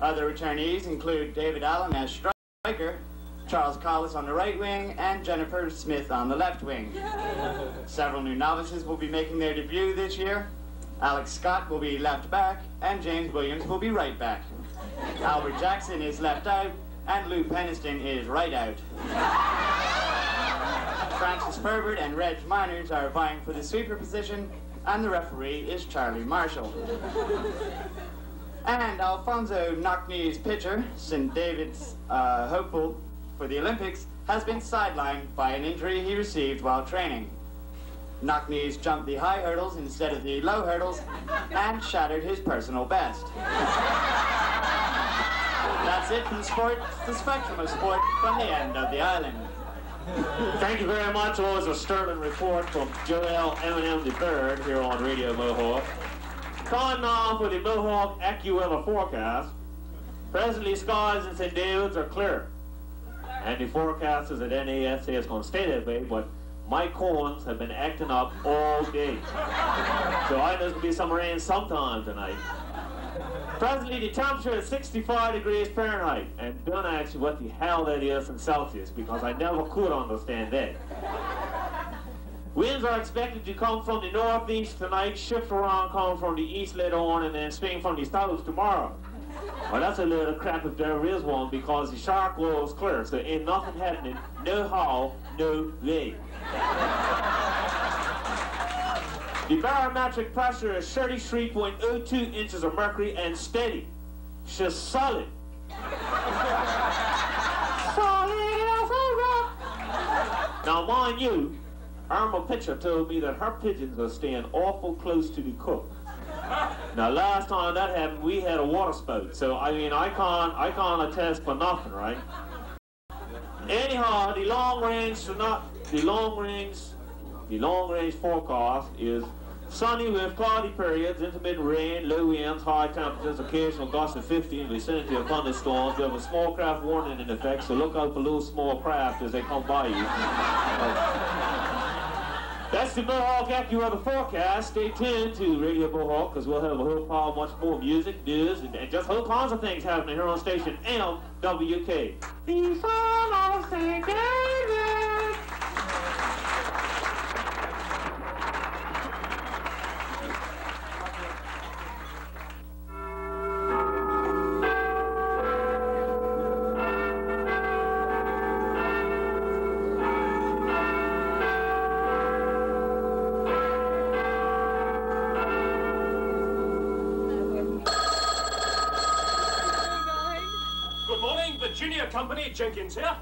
Other returnees include David Allen as striker, Charles Collis on the right wing, and Jennifer Smith on the left wing. Several new novices will be making their debut this year. Alex Scott will be left back, and James Williams will be right back. Albert Jackson is left out, and Lou Peniston is right out. Francis Ferbert and Reg Miners are vying for the sweeper position, and the referee is Charlie Marshall. And Alfonso Knocknee's pitcher, St. David's hopeful for the Olympics, has been sidelined by an injury he received while training. Knocknees jumped the high hurdles instead of the low hurdles and shattered his personal best. That's it from sport, the spectrum of sport from the end of the island. Thank you very much. Always a sterling report from Joe L. Eminem III here on Radio Mohawk. Time now for the Mohawk AccuWeather forecast. Presently, skies in St. David's are clear. And the forecast is that NASA is going to stay that way, but my corns have been acting up all day. So I know there's going to be some rain sometime tonight. Presently, the temperature is 65 degrees Fahrenheit. And don't ask me what the hell that is in Celsius, because I never could understand that. Winds are expected to come from the northeast tonight, shift around, come from the east later on, and then swing from the south tomorrow. Well, that's a little crap if there is one, because the shark wall is clear, so ain't nothing happening. No how, no way. The barometric pressure is 33.02 inches of mercury and steady. She's solid. Solid as a rock. Now, mind you, Irma Pitcher told me that her pigeons are staying awful close to the cook. Now, last time that happened, we had a water spout, so I mean, I can't attest for nothing, right? Anyhow, the long range forecast is sunny with cloudy periods, intermittent rain, low winds, high temperatures, occasional gusts of 50 in the vicinity of thunderstorms. We have a small craft warning in effect, so look out for little small craft as they come by you. That's the Mohawk AccuWeather forecast. Stay tuned to Radio Mohawk, because we'll have a whole pile of much more music, news, and just whole kinds of things happening here on station MWK. The Soul of St. David. Jenkins here.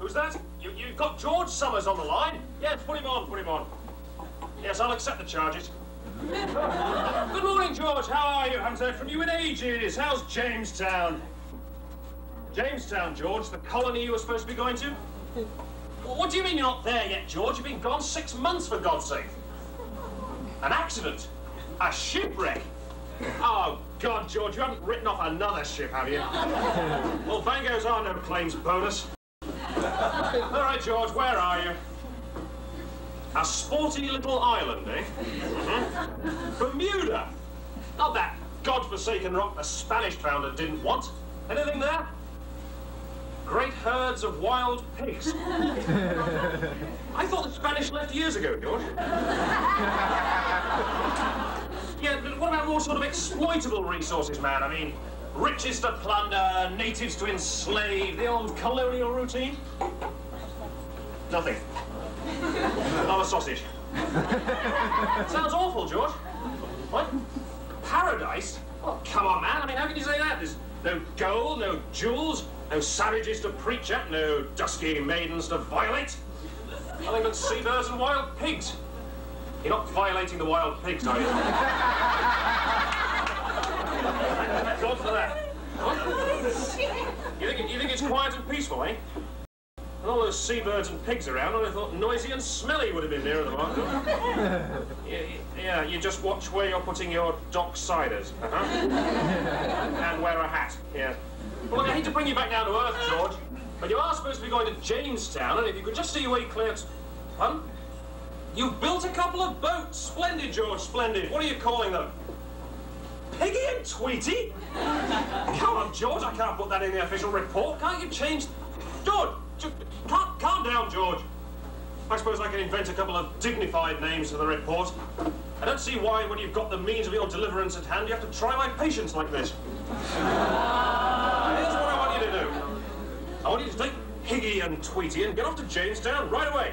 Who's that? You've got George Summers on the line. Yeah, put him on. Yes, I'll accept the charges. Good morning, George. How are you? I haven't heard from you in ages. How's Jamestown? Jamestown, George, the colony you were supposed to be going to? What do you mean you're not there yet, George? You've been gone 6 months, for God's sake. An accident. A shipwreck. Oh, God, George, you haven't written off another ship, have you? Well, Vango's are no claims bonus. All right, George, where are you? A sporty little island, eh? Mm-hmm. Bermuda. Not that godforsaken rock the Spanish founder didn't want. Anything there? Great herds of wild pigs. I thought the Spanish left years ago, George. Yeah, but what about more sort of exploitable resources, man? I mean, riches to plunder, natives to enslave, the old colonial routine? Nothing. Not a sausage. Sounds awful, George. What? Paradise? Oh, come on, man. I mean, how can you say that? There's no gold, no jewels. No savages to preach at, no dusky maidens to violate. Nothing but seabirds and wild pigs. You're not violating the wild pigs, are you? Thank God for that. You think it's quiet and peaceful, eh? With all those seabirds and pigs around, I thought noisy and smelly would have been nearer the mark. Yeah, you just watch where you're putting your docksiders. Uh-huh. And wear a hat, yeah. Well, look, I hate to bring you back down to earth, George, but you are supposed to be going to Jamestown, and if you could just see your way clear to... Pardon? You've built a couple of boats. Splendid, George, splendid. What are you calling them? Piggy and Tweety? Come on, George, I can't put that in the official report. Can't you change... George, calm down, George. I suppose I can invent a couple of dignified names for the report. I don't see why, when you've got the means of your deliverance at hand, you have to try my patience like this. Here's what I want you to do. I want you to take Piggy and Tweety and get off to Jamestown right away.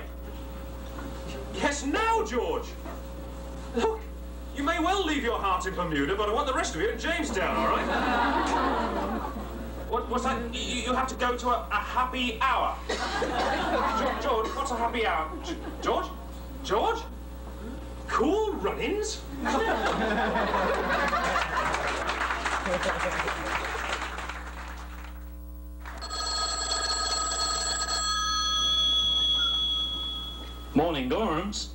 Yes, now, George. Look, you may well leave your heart in Bermuda, but I want the rest of you in Jamestown, all right? What's that? You have to go to a happy hour. George, what's a happy hour? George? Cool run-ins? Morning, Gorms.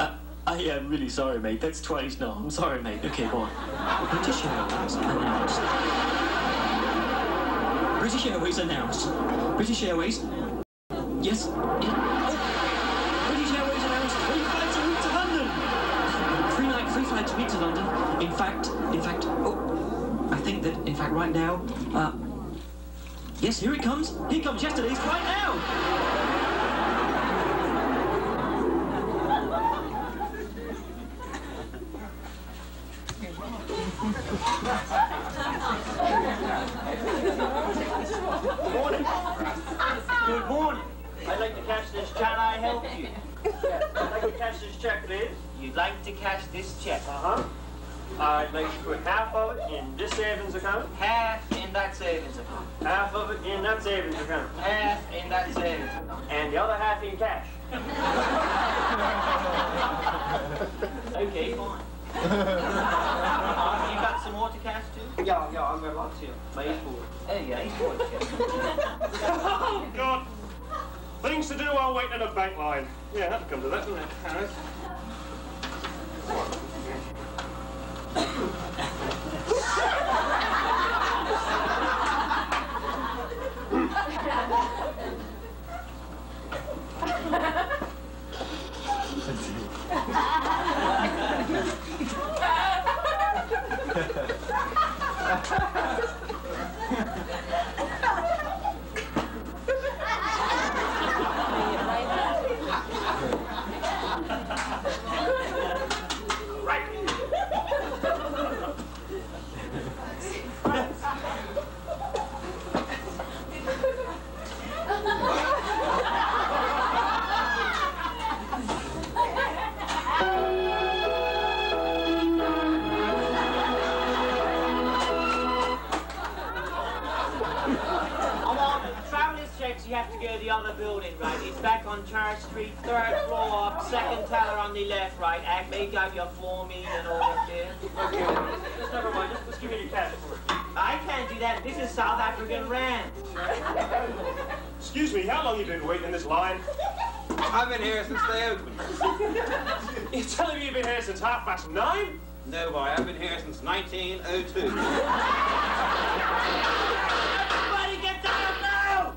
I am really sorry, mate. That's twice now. I'm sorry, mate. Okay, go on. British Airways announced. British Airways announced. British Airways. Yes. Oh. British Airways announced 3 flights a week to London. Three flights a week to London. In fact. Oh, I think that. In fact, right now. Yes, here it comes. Here comes yesterday's flight now. Morning. Good morning. I'd like to catch this. Can I help you? I'd like to catch this check, please. You'd like to catch this check? Uh-huh. I'd like to put half of it in this savings account. Half in that savings account. Half of it in that savings account. Half in that savings account. And the other half in cash. Okay, fine. You got some more to catch too? Yeah, I've got lots here. My board. Hey, yeah, he's board. Oh, God. Things to do while waiting in a bank line. Yeah, that'll come to that, doesn't it? All right. Make out your form and all that. Okay. Just never mind. Just give me your cash for it. I can't do that. This is South African rand. Excuse me, how long have you been waiting in this line? I've been here since they opened. You're telling me you've been here since 9:30? No, boy, I've been here since 1902. Everybody get out now!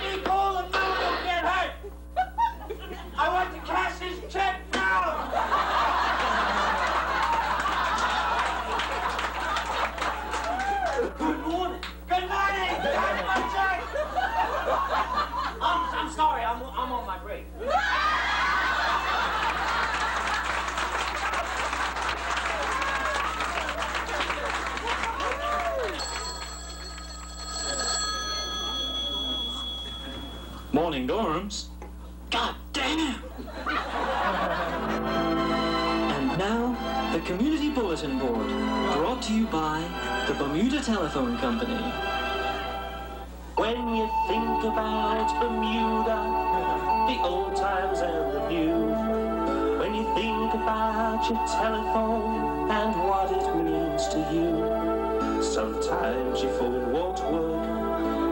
People and no one will get hurt! I want to cash this check now! I'm sorry, I'm on my break. Morning, dorms. God damn! And now, the Community Bulletin Board, brought to you by the Bermuda Telephone Company. When you think about Bermuda, the old times and the new, when you think about your telephone and what it means to you, sometimes your phone won't work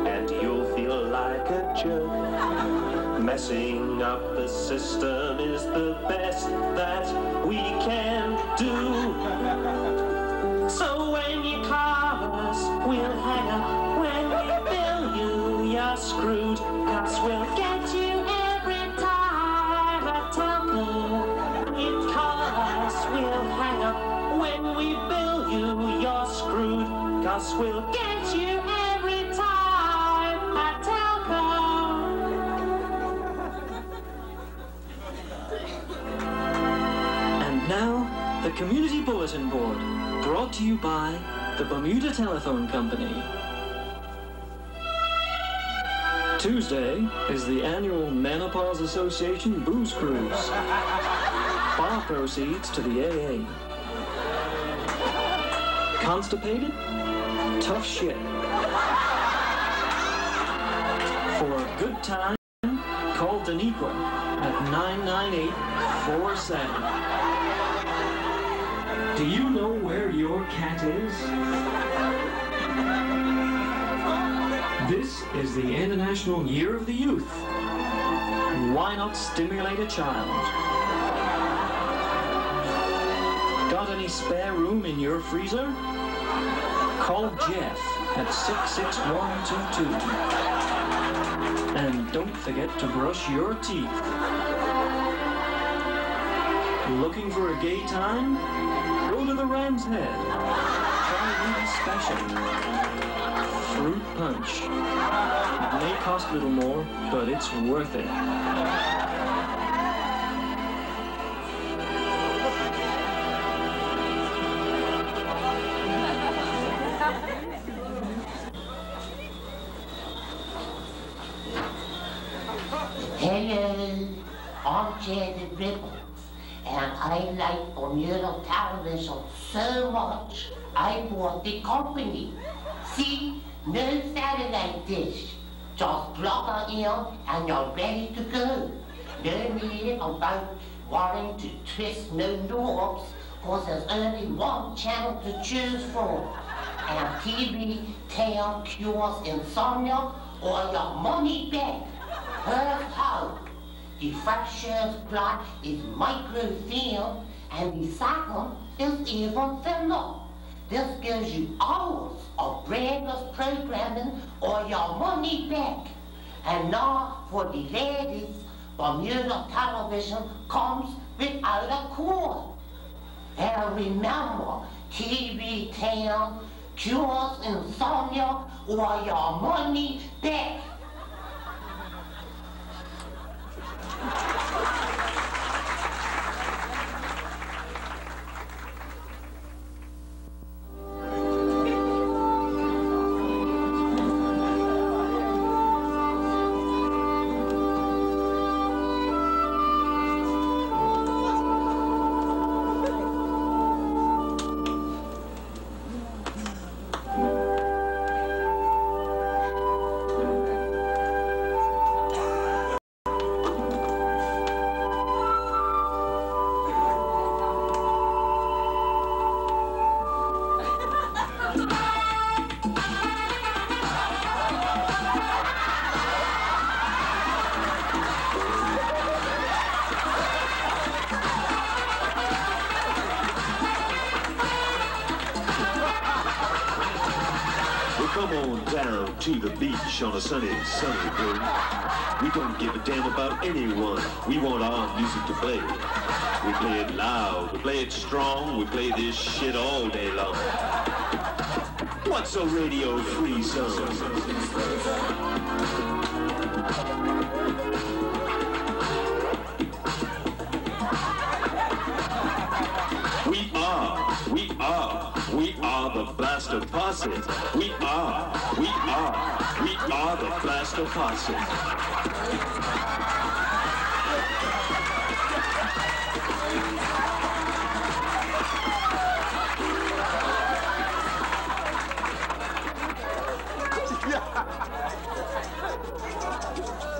and you'll feel like a jerk. Messing up the system is the best that we can do. So when you call us, we'll hang up. You're screwed, cause we'll get you every time. I tell you call us, we'll hang up. When we bill you, you're screwed, cause we'll get you every time. I tell you. And now, the Community Bulletin Board, brought to you by the Bermuda Telephone Company. Tuesday is the annual Menopause Association Booze Cruise. Bar proceeds to the AA. Constipated? Tough shit. For a good time, call Daniqua at 998-47. Do you know where your cat is? This is the International Year of the Youth. Why not stimulate a child? Got any spare room in your freezer? Call Jeff at 66122. And don't forget to brush your teeth. Looking for a gay time? Go to the Ram's Head. Try a special. Fruit punch. It may cost a little more, but it's worth it. Hello, I'm John the Rebel, and I like communal television so much, I bought the company. See? No satellite dish. Just plug her in and you're ready to go. No need about wanting to twist no knobs, cause there's only one channel to choose from. And TV, tail, cures insomnia, or your money back. Here's how. The fractious plot is microfilm, and the second is even thinner. This gives you hours of brainless programming or your money back. And now, for the ladies, Bermuda Television comes without a cord. And remember, TV Town cures insomnia or your money back. Come on down to the beach on a sunny, sunny day. We don't give a damn about anyone. We want our music to play. We play it loud, we play it strong, we play this shit all day long. What's a radio free zone? We are the Blaster Posse. We are the Blaster Posse.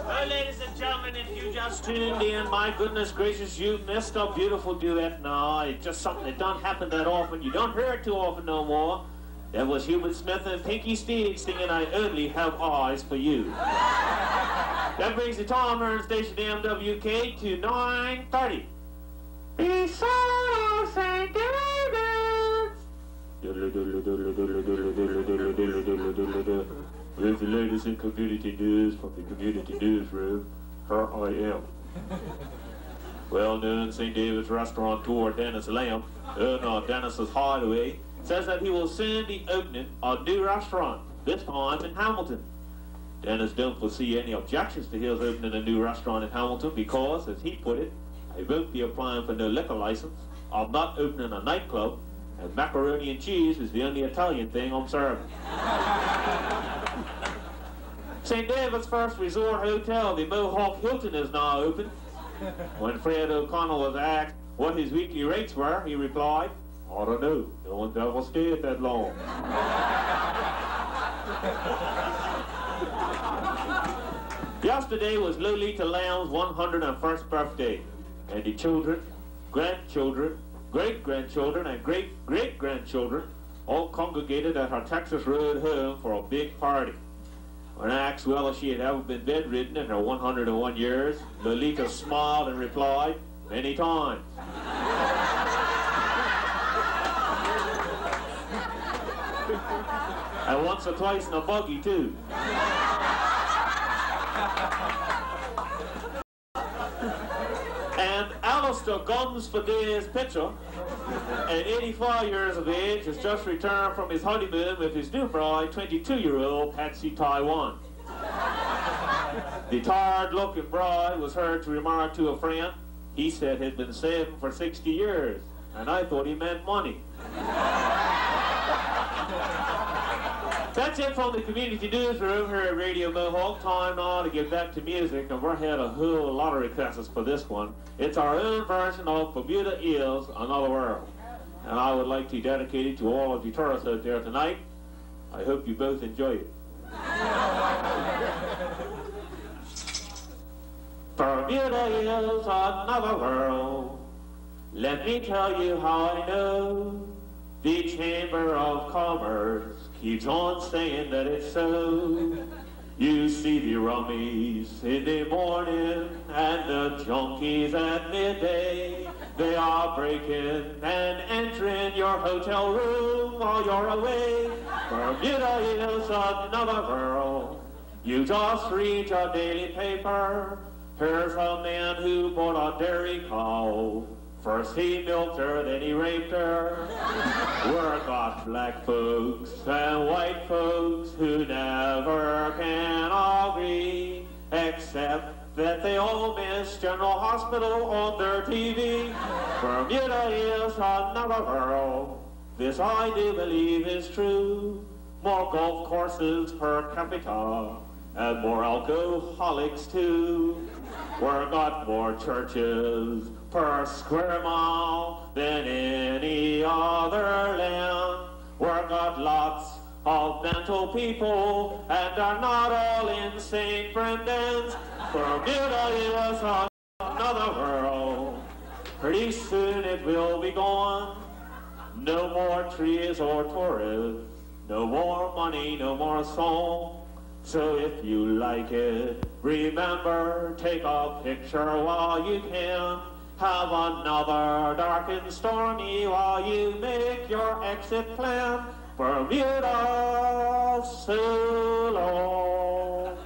Well, ladies and gentlemen, if you just tuned in, my goodness gracious, you missed a beautiful duet. No, it's just something that don't happen that often. You don't hear it too often no more. That was Hubert Smith and Pinky Steed singing I Only Have Eyes for You. That brings the time on our station, the MWK, to 9:30. Beside St. David's. With the latest in community news from the community newsroom. Here I am. Well-known St. David's restaurateur Dennis Lamb, owner of Dennis's Hideaway, says that he will soon be opening a new restaurant, this time in Hamilton. Dennis don't foresee any objections to his opening a new restaurant in Hamilton because, as he put it, I won't be applying for no liquor license, I'm not opening a nightclub, and macaroni and cheese is the only Italian thing I'm serving. St. David's first resort hotel, the Mohawk Hilton, is now open. When Fred O'Connell was asked what his weekly rates were, he replied, I don't know, no one's ever stayed that long. Yesterday was Lolita Lamb's 101st birthday, and the children, grandchildren, great-grandchildren, and great-great-grandchildren all congregated at her Texas Road home for a big party. When asked whether she had ever been bedridden in her 101 years, Lolita smiled and replied, many times. And once or twice in a buggy, too. And Alistair Gums Fide's picture, at 85 years of age, has just returned from his honeymoon with his new bride, 22-year-old Patsy Taiwan. The tired-looking bride was heard to remark to a friend, he said he'd been saving for 60 years, and I thought he meant money. That's it from the community newsroom here at Radio Mohawk. Time now to get back to music, and we had a whole lot of requests for this one. It's our own version of Bermuda Eels, Another World. And I would like to dedicate it to all of you tourists out there tonight. I hope you both enjoy it. Bermuda Eels, another world. Let me tell you how I know. The Chamber of Commerce keeps on saying that it's so. You see the rummies in the morning and the junkies at midday. They are breaking and entering your hotel room while you're away. Bermuda is another world. You just read your daily paper. Here's a man who bought a dairy cow. First he milked her, then he raped her. We're got black folks and white folks who never can agree, except that they all miss General Hospital on their TV. Bermuda is another world. This I do believe is true. More golf courses per capita and more alcoholics too. We're got more churches per square mile than any other land. We've got lots of mental people and are not all in St. Brendan's. Bermuda is another world. Pretty soon it will be gone. No more trees or tourists. No more money, no more song. So if you like it, remember, take a picture while you can. Have another dark and stormy while you make your exit plan. Bermuda, sail on.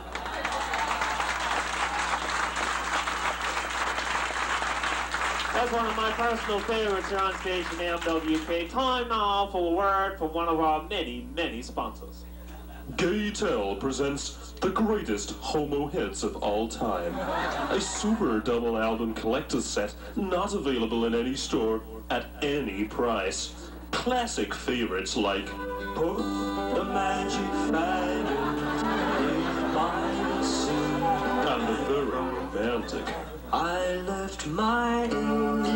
That's one of my personal favorites here on station MWK. Time now for a word from one of our many, many sponsors. Gaytel presents the greatest homo hits of all time. A super double album collector's set, not available in any store at any price. Classic favorites like Puff the Magic Dragon, by the sea, and the very romantic I left my angels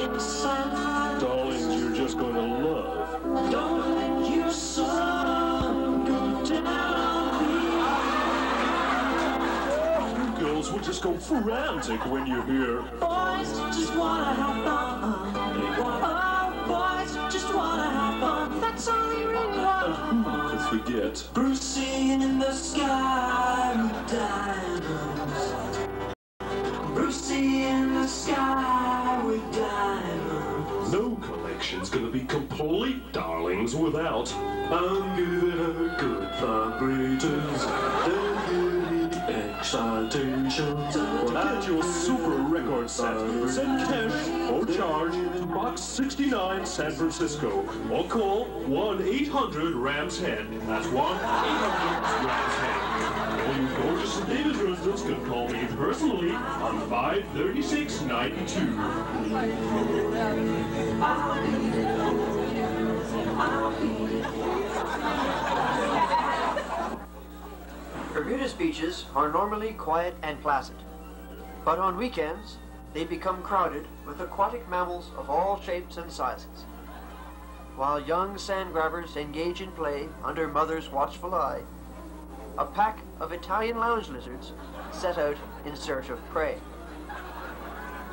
inside. Darlings, you're just going to love. Darling, you son, go down. You girls will just go frantic when you hear. Boys just wanna have fun. Boys just wanna have fun. That's all they really want. And who could forget Brucey in the sky with diamonds? Brucey in the sky with diamonds. No collection's gonna be complete, darlings, without I'm giving good vibrators. They'll give me excitations. Well, at your super record set, send cash or charge. Box 69, San Francisco, or call 1-800-RAMS-HEAD. That's 1-800-RAMS-HEAD. All you gorgeous St. David's residents can call me personally on 53692. Bermuda beaches are normally quiet and placid, but on weekends, they become crowded with aquatic mammals of all shapes and sizes. While young sand grabbers engage in play under mother's watchful eye, a pack of Italian lounge lizards set out in search of prey.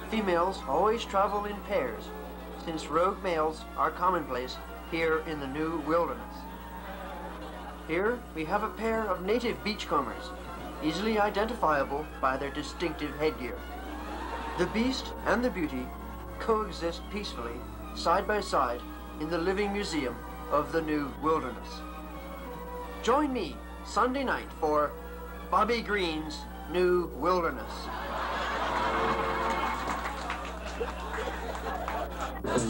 Females always travel in pairs, since rogue males are commonplace here in the new wilderness. Here we have a pair of native beachcombers, easily identifiable by their distinctive headgear. The beast and the beauty coexist peacefully, side by side, in the living museum of the new wilderness. Join me Sunday night for Bobby Green's New Wilderness.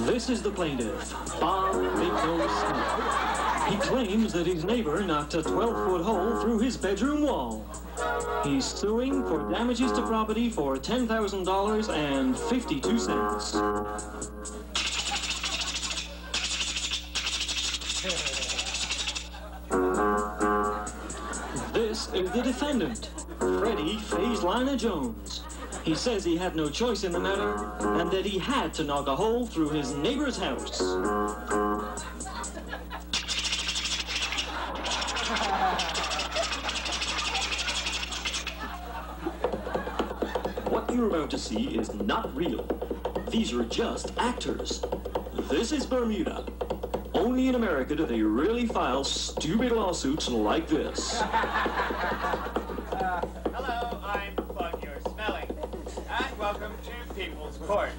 This is the plaintiff, Bob Smith. He claims that his neighbor knocked a 12-foot hole through his bedroom wall. He's suing for damages to property for $10,000 and 52 cents. This is the defendant, Freddie Fazeliner Jones. He says he had no choice in the matter and that he had to knock a hole through his neighbor's house. What you're about to see is not real. These are just actors. This is Bermuda. Only in America do they really file stupid lawsuits like this. Hello, I'm Bud You're Smelling. And welcome to People's Court.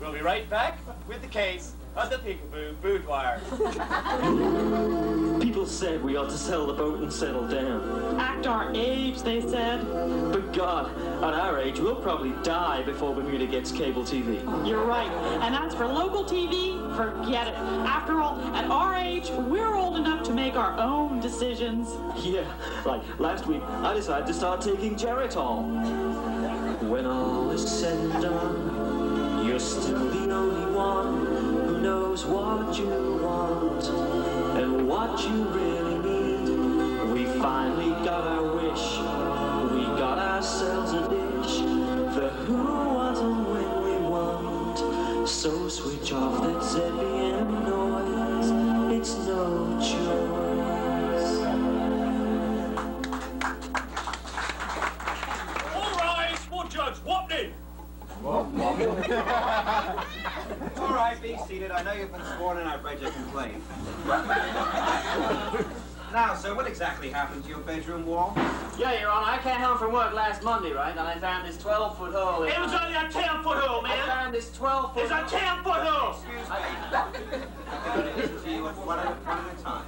We'll be right back with the case of the Peekaboo Boudoir. People said we ought to sell the boat and settle down. Act our age, they said. But God, at our age, we'll probably die before Bermuda gets cable TV. You're right. And as for local TV, forget it. After all, at our age, we're old enough to make our own decisions. Yeah, like last week, I decided to start taking Geritol. When all is said and done, you're still the only one knows what you want and what you really need. We finally got our wish. We got ourselves a dish. The who wants and when we want. So switch off that Zebbian noise. It's no choice. All rise for Judge Wapney. Wapney. All right, be seated. I know you've been sworn and I've read your complaint. Now, sir, what exactly happened to your bedroom wall? Yeah, Your Honor, I came home from work last Monday, right? And I found this 12-foot hole. It was only a 10-foot hole, man. I found this 12-foot... It's a 10-foot hole! Excuse me. One at a time.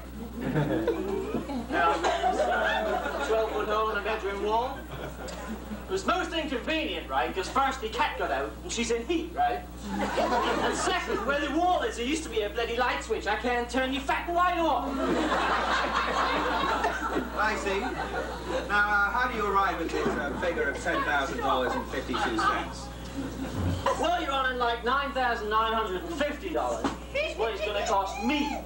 Now, 12-foot hole in a bedroom wall. It was most inconvenient, right? Because first the cat got out, and she's in heat, right? And second, where the wall is, there used to be a bloody light switch. I can't turn your fat white off. I see. Now, how do you arrive at this figure of $10,000.52? Well, you're on in like $9,950. That's what it's going to cost me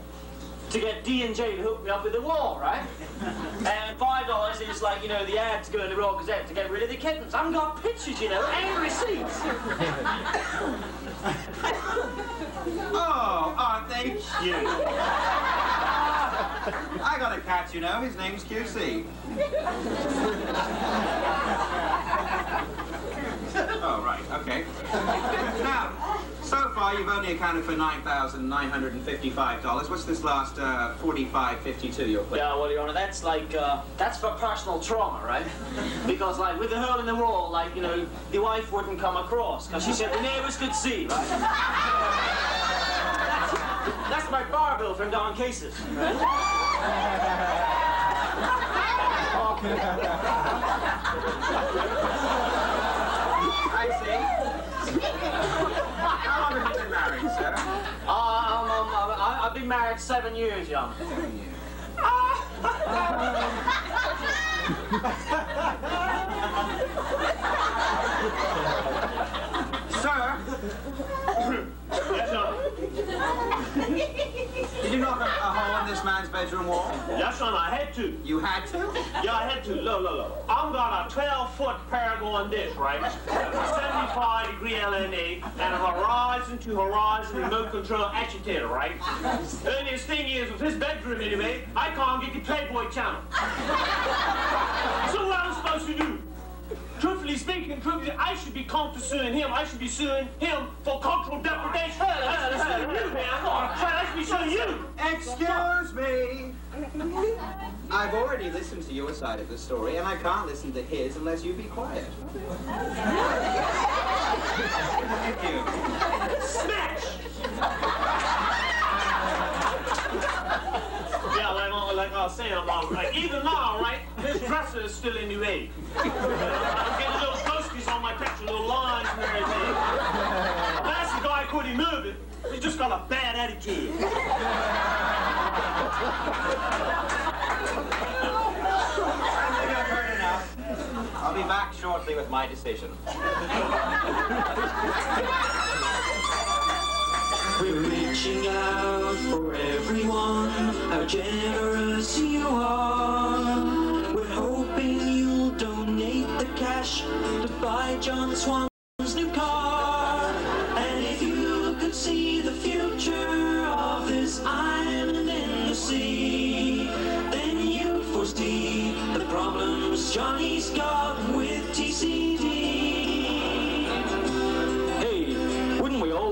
to get D&J to hook me up with the wall, right? And $5 is like, you know, the ads go in the Royal Gazette to get rid of the kittens. I haven't got pictures, you know, and receipts. Oh, aren't they cute? I got a cat, you know, his name's QC. Oh, right, okay. Now, so far you've only accounted for $9,955. What's this last $45.52 you're putting? Yeah, well, Your Honor, that's like, that's for personal trauma, right? Because, like, with the hole in the wall, like, you know, the wife wouldn't come across, because she said the neighbors could see, right? That's my bar bill from Don Cases, right? How long have you been married, sir? I've been married 7 years, John. 7 years. Sir? Yes, sir. Did you knock a hole in this man's bedroom wall? Yes, sir, I had to. You had to? Yeah, I had to. Look, look, look. I've got a 12-foot Paragon dish, right? 75-degree LNA and a horizon-to-horizon remote control agitator, right? And his thing is, with his bedroom anyway, I can't get the Playboy Channel. So what am I supposed to do? Truthfully speaking, I should be counter-suing him. I should be suing him for cultural depredation. I should be suing you. Excuse me. I've already listened to your side of the story, and I can't listen to his unless you be quiet. Thank you. Smash! Yeah, like I was saying, like, even now, right, this dresser is still in the way. I'm getting little ghosties on my picture, little lines and everything. That's the guy couldn't move it. He just got a bad attitude. I think I've heard enough. I'll be back shortly with my decision. We're reaching out for everyone, how generous you are. We're hoping you'll donate the cash to buy John Swan's new car. And if you could see the future of this island in the sea, then you'd foresee the problems Johnny's got with TCD.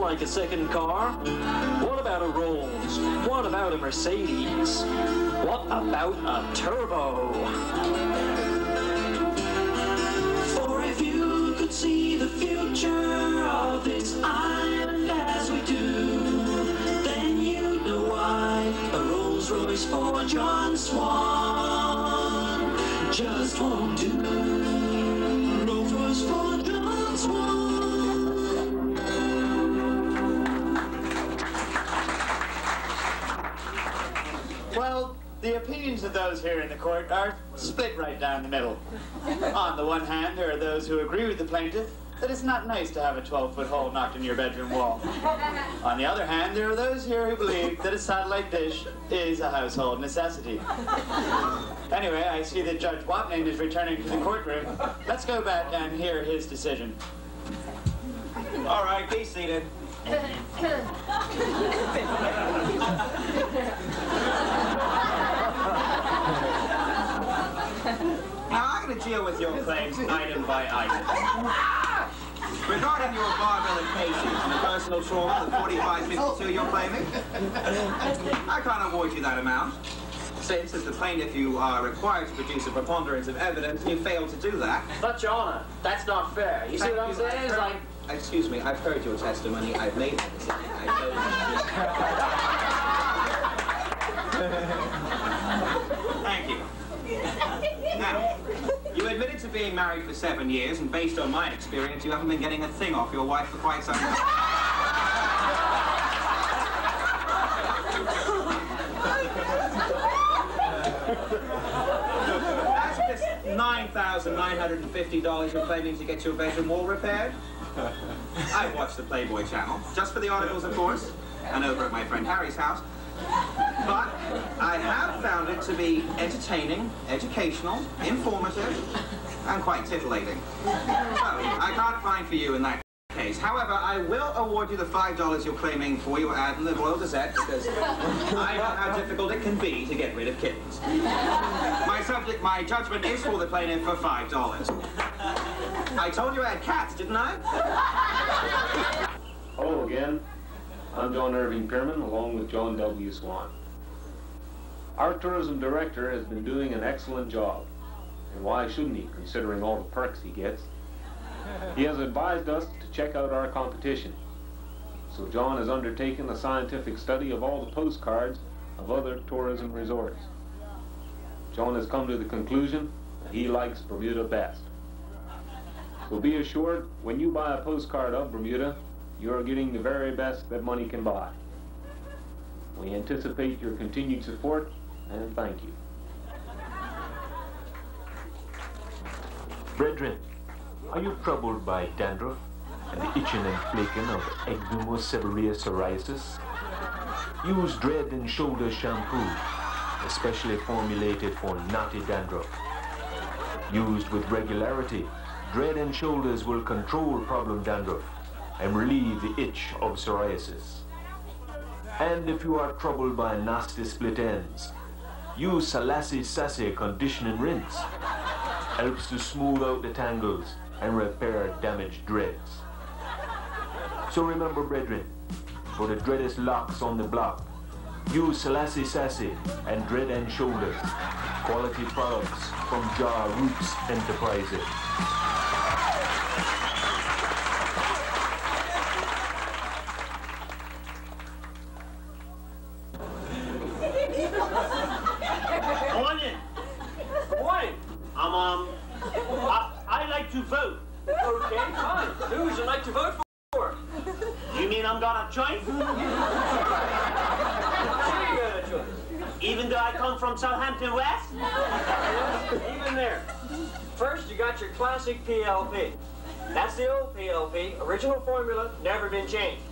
Like a second car? What about a Rolls? What about a Mercedes? What about a turbo? For if you could see the future of this island as we do, then you'd know why a Rolls Royce for John Swan just won't do. Rolls Royce for John Swan. Well, the opinions of those here in the court are split right down the middle. On the one hand, there are those who agree with the plaintiff that it's not nice to have a 12-foot hole knocked in your bedroom wall. On the other hand, there are those here who believe that a satellite dish is a household necessity. Anyway, I see that Judge Watling is returning to the courtroom. Let's go back and hear his decision. All right, be seated. Now, I'm going to deal with your claims item by item. Regarding your barbell and cases and the personal trauma, the 45.52 you're claiming, I can't award you that amount. Since, as the plaintiff, you are required to produce a preponderance of evidence, you failed to do that. But, Your Honor, that's not fair. You see what I'm saying? It's like, Excuse me, I've heard your testimony. I've made my decision. Thank you. Now, you admitted to being married for 7 years, and based on my experience, you haven't been getting a thing off your wife for quite some time. $9,950 for claiming to get your bedroom wall repaired. I watched the Playboy Channel, just for the articles, of course, and over at my friend Harry's house. But I have found it to be entertaining, educational, informative, and quite titillating. So, I can't find for you in that case. However, I will award you the $5 you're claiming for your ad in the Royal Gazette, because I know how difficult it can be to get rid of kittens. My judgment is for the plaintiff for $5. I told you I had cats, didn't I? Hello again. I'm John Irving Pearman, along with John W. Swan. Our tourism director has been doing an excellent job. And why shouldn't he, considering all the perks he gets? He has advised us to check out our competition. So John has undertaken a scientific study of all the postcards of other tourism resorts. John has come to the conclusion that he likes Bermuda best. So be assured, when you buy a postcard of Bermuda, you are getting the very best that money can buy. We anticipate your continued support, and thank you. Brethren, are you troubled by dandruff and the itching and flaking of eczema, severe psoriasis? Use Dread and Shoulder shampoo, especially formulated for knotty dandruff. Used with regularity, Dread and Shoulders will control problem dandruff and relieve the itch of psoriasis. And if you are troubled by nasty split ends, use Salassi Sassy Conditioning Rinse. Helps to smooth out the tangles and repair damaged dreads. So remember, brethren, for the dreadest locks on the block, use Selassie Sassy and Dread and Shoulders. Quality products from Jar Roots Enterprises. Morning. Morning. I'd like to vote. Okay, fine. Who would you like to vote for? You mean I'm gonna join? Even though I come from Southampton West? Even there. First, you got your classic PLP. That's the old PLP, original formula, never been changed.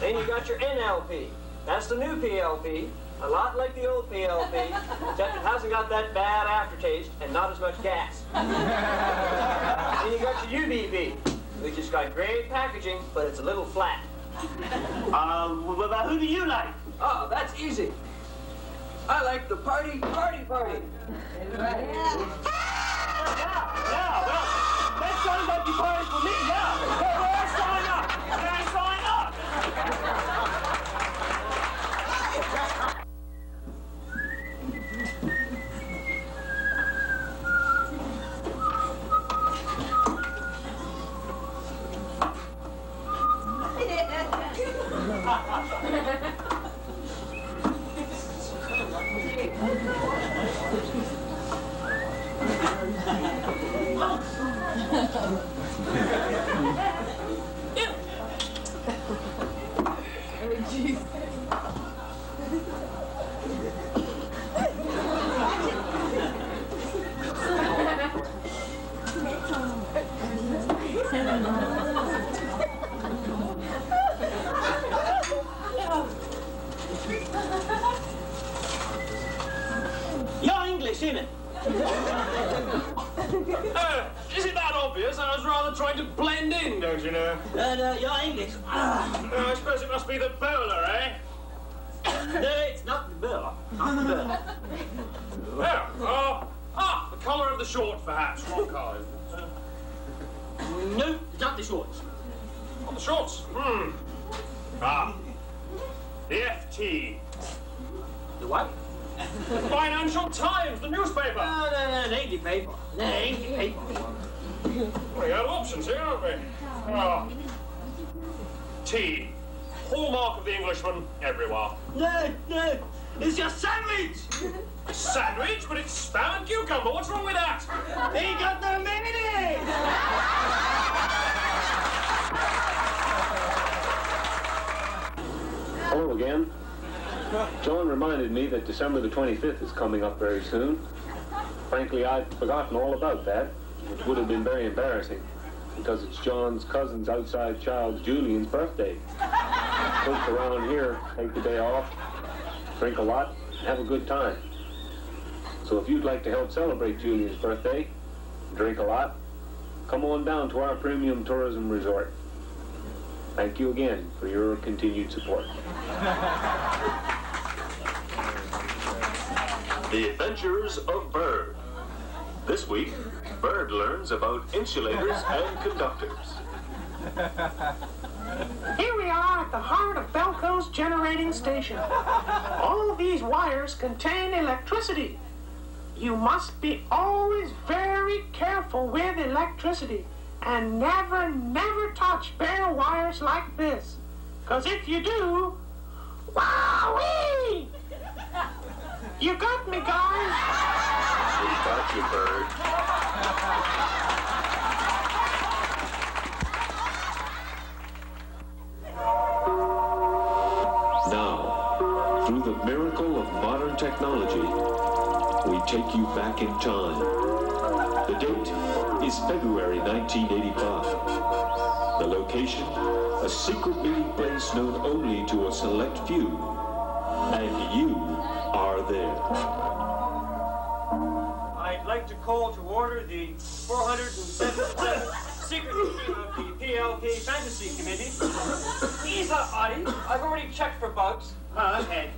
Then you got your NLP. That's the new PLP, a lot like the old PLP, except it hasn't got that bad aftertaste and not as much gas. Then you got your UVP, which has got great packaging, but it's a little flat. Who do you like? Oh, that's easy. I like the party. Yeah. Well, that sounds like the party for me, yeah. Well, I sign up, Financial Times, the newspaper. No, it ain't the paper. We got options here, haven't we? Tea. Hallmark of the Englishman, everywhere. No, no, it's your sandwich! Sandwich? But it's spam and cucumber. What's wrong with that? He got no mayonnaise! Hello again. John reminded me that December the 25th is coming up very soon. Frankly, I'd forgotten all about that, which would have been very embarrassing, because it's John's cousin's outside child, Julian's birthday. Folks around here take the day off, drink a lot, and have a good time. So if you'd like to help celebrate Julian's birthday, drink a lot, come on down to our premium tourism resort. Thank you again for your continued support. The Adventures of Bird. This week, Bird learns about insulators and conductors. Here we are at the heart of Belco's generating station. All these wires contain electricity. You must be always very careful with electricity and never, never touch bare wires like this. 'Cause if you do, wowee! You got me, guys! We got you, Bird. Now, through the miracle of modern technology, we take you back in time. The date is February 1985. The location, a secret meeting place known only to a select few. And you are there. I'd like to call to order the 477th Secret Meeting of the PLP Fantasy Committee. Ease up, Audie. I've already checked for bugs. Okay.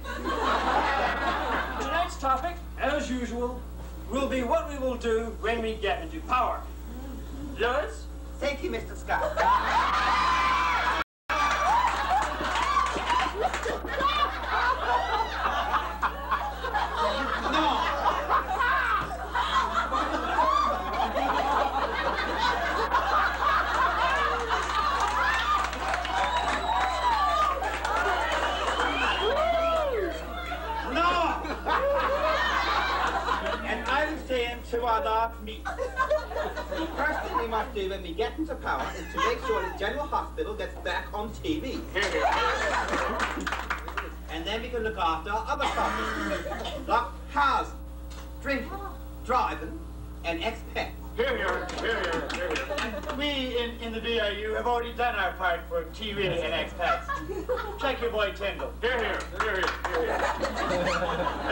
Tonight's topic, as usual, will be what we will do when we get into power. Liz? Thank you, Mr. Scott. First thing we must do when we get into power is to make sure that General Hospital gets back on TV. And then we can look after our other topics, like housing, drinking, driving, and ex-pets. We in the BIU have already done our part for TV and expats. Check your boy Tyndall. And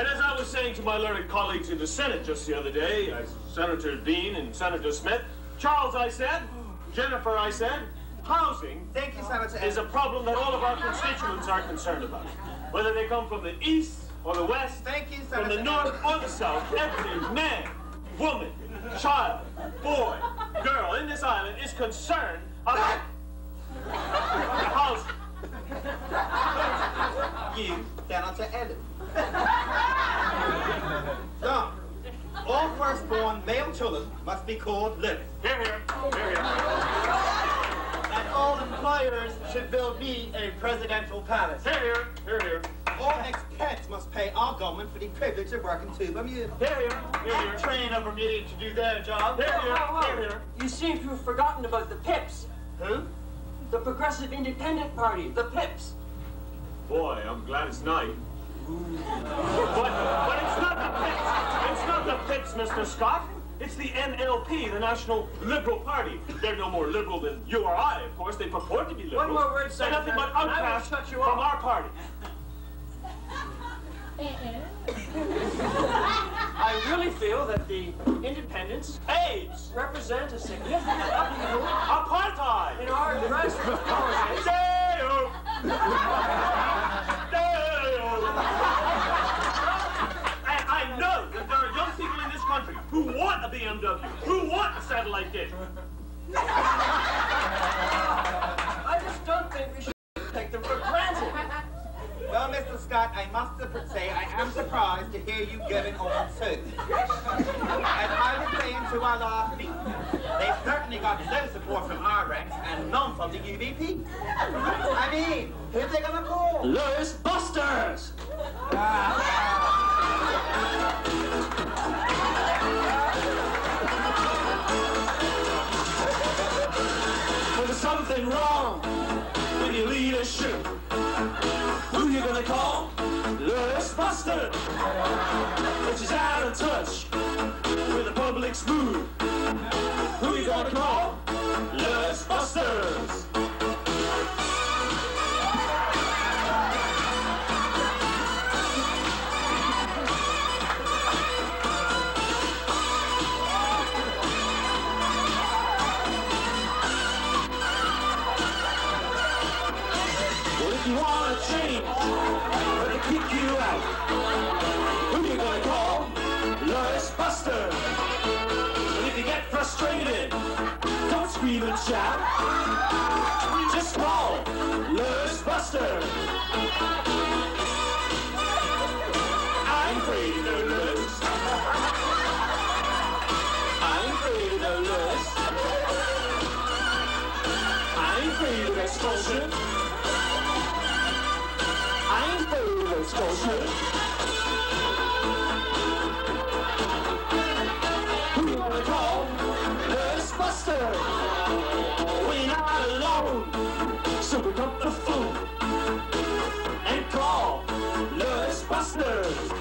as I was saying to my learned colleagues in the Senate just the other day, Senator Dean and Senator Smith, Charles, I said, Jennifer, I said, housing is a problem that all of our constituents are concerned about. Whether they come from the east or the west, from the north or the south, every man, woman, child, boy, girl in this island is concerned about housing. You down to Ellen. So, all firstborn male children must be called living. And all employers should build me a presidential palace. All expats must pay our government for the privilege of working to Bermuda. Train a Bermudian to do their job. You seem to have forgotten about the Pips. Who? The Progressive Independent Party, the Pips. Boy, I'm glad it's night. But it's not the Pips. It's not the Pips, Mr. Scott. It's the NLP, the National Liberal Party. They're no more liberal than you or I, of course. They purport to be liberal. One more word, sir. They're nothing but outcasts from our party. I really feel that the independents, AIDS, represent a significant upheaval, apartheid, in our grassroots politics. Day-o! Day-o! And I know that there are young people in this country who want a BMW, who want a satellite dish. I just don't think we should take them for granted. Well, Mr. Scott, I must say I am surprised to hear you going on too. As I was saying to our last meeting, they certainly got no support from RX and none from the UVP. I mean, who are they gonna call? Lewis Busters! There's something wrong with your leadership. Who you gonna call? Lewis Busters! But she's out of touch with the public's mood. Who you gonna call? Lewis Busters! Frustrated, don't scream and shout. Just call Lewis Buster. I'm afraid no Lewis. I'm afraid no Lewis. I'm afraid of expulsion. I'm afraid of expulsion. We're not alone, so pick up the phone and call Lewis Busters.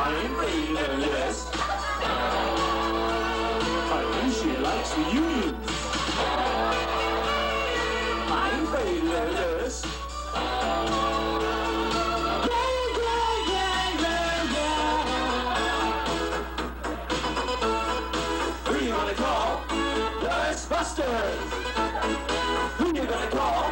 I'm Radio Lewis. I wish she likes the union. I'm Radio Lewis. Who you gonna call?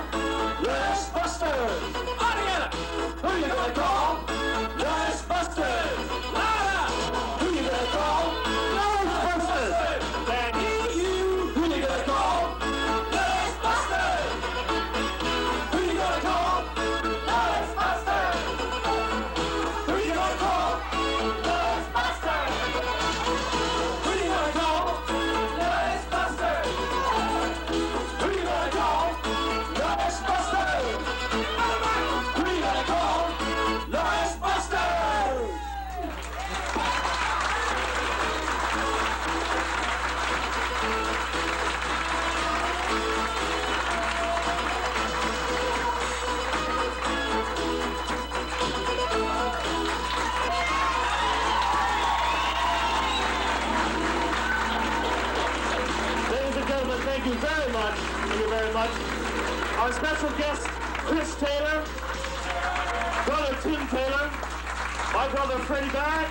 Lewis Busters! All together! Who you gonna call? Lewis Busters! Louder! Who you gonna call? Lewis Busters! That is you! Who you gonna call? Lewis Busters! Who you gonna call? Lewis Busters! Who you gonna call? Lewis Busters! Who you gonna call? Lewis Busters! Who you gonna call? Lewis Busters! Who you gonna call? Lewis Busters! Ladies and gentlemen, thank you very much. Thank you very much. Our special guest, Chris Taylor, brother Tim Taylor, my brother Fred Barrett,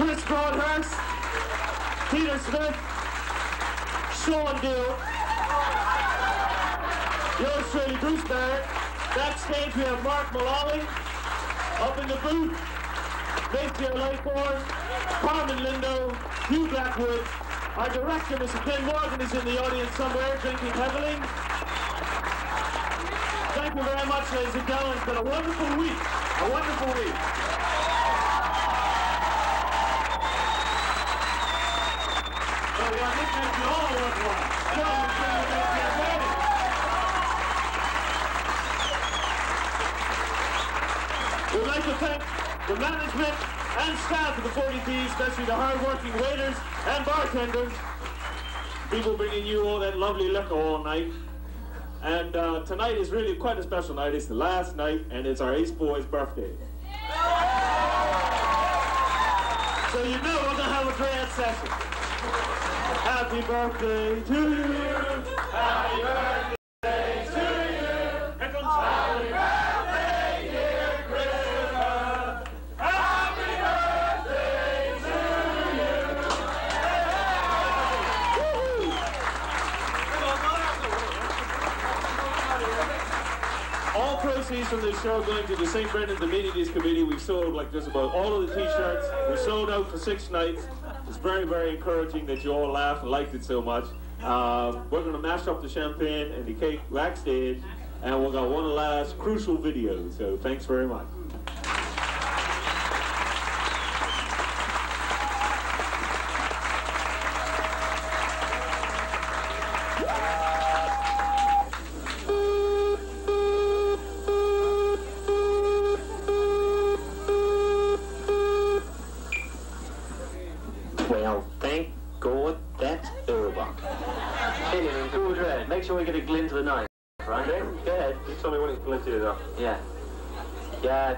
Chris Broadhurst, Peter Smith, Sean Dill, yours truly, Bruce Barrett. Backstage we have Mark Mullally. Up in the booth, Mayfield Lightboard, Carmen Lindo, Hugh Blackwood. Our director, Mr. Ken Morgan, is in the audience somewhere, drinking heavily. Thank you very much, ladies and gentlemen. It's been a wonderful week, a wonderful week. So we are nicknamed the All World One. We'd like to thank the management and staff of the 40 Thieves, especially the hard-working waiters and bartenders, people bringing you all that lovely liquor all night. And tonight is really quite a special night. It's the last night, and it's our Ace Boy's birthday. So you know we're gonna have a grand session. Happy birthday to you. Happy birthday. From this show going to the St. Brendan's Amenities Committee. We've sold like just about all of the t-shirts. We sold out for 6 nights. It's very, very encouraging that you all laughed and liked it so much. We're going to mash up the champagne and the cake backstage, and we've got one last crucial video, so thanks very much. Code red. Make sure we get a glint of the knife, right? Okay, go ahead. You tell me when it's glinted up. Yeah. Yeah,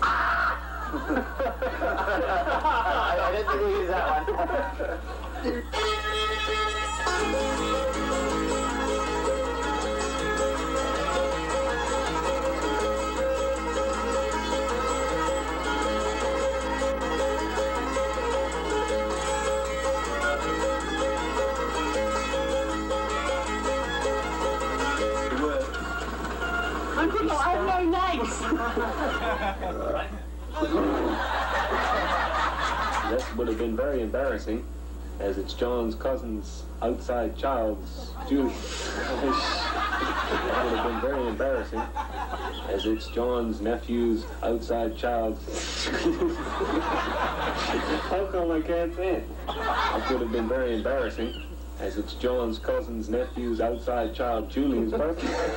I don't think we use that one. Good work. I'm good, but I have no legs. All right. That would have been very embarrassing, as it's John's cousin's outside child's Jewish. That would have been very embarrassing, as it's John's nephew's outside child's. How come I can't say it? That would have been very embarrassing, as it's John's cousin's nephew's outside child Julie's birthday.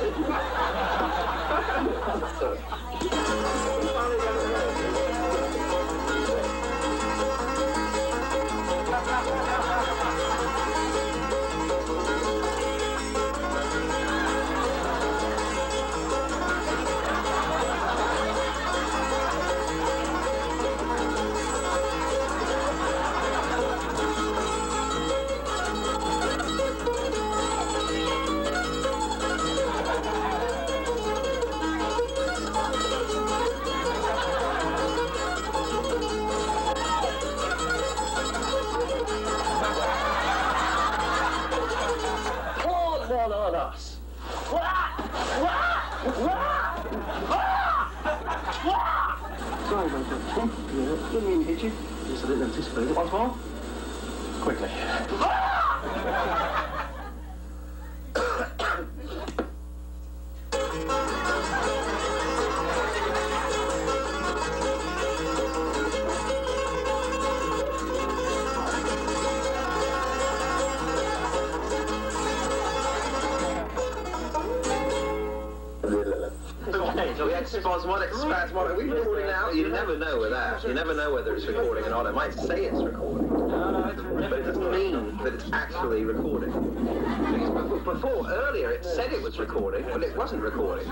Once more? Quickly. Are we recording now? You never know with that. You never know whether it's recording or not. It might say it's recording, but it doesn't mean that it's actually recording. Because before, earlier, it said it was recording, but it wasn't recording.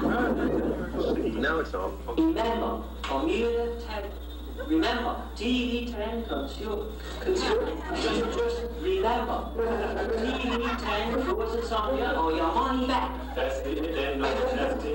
No, it's not. Remember, Bermuda time. Remember, TV time consume. Just remember, TV time goes somewhere or your money back. That's it.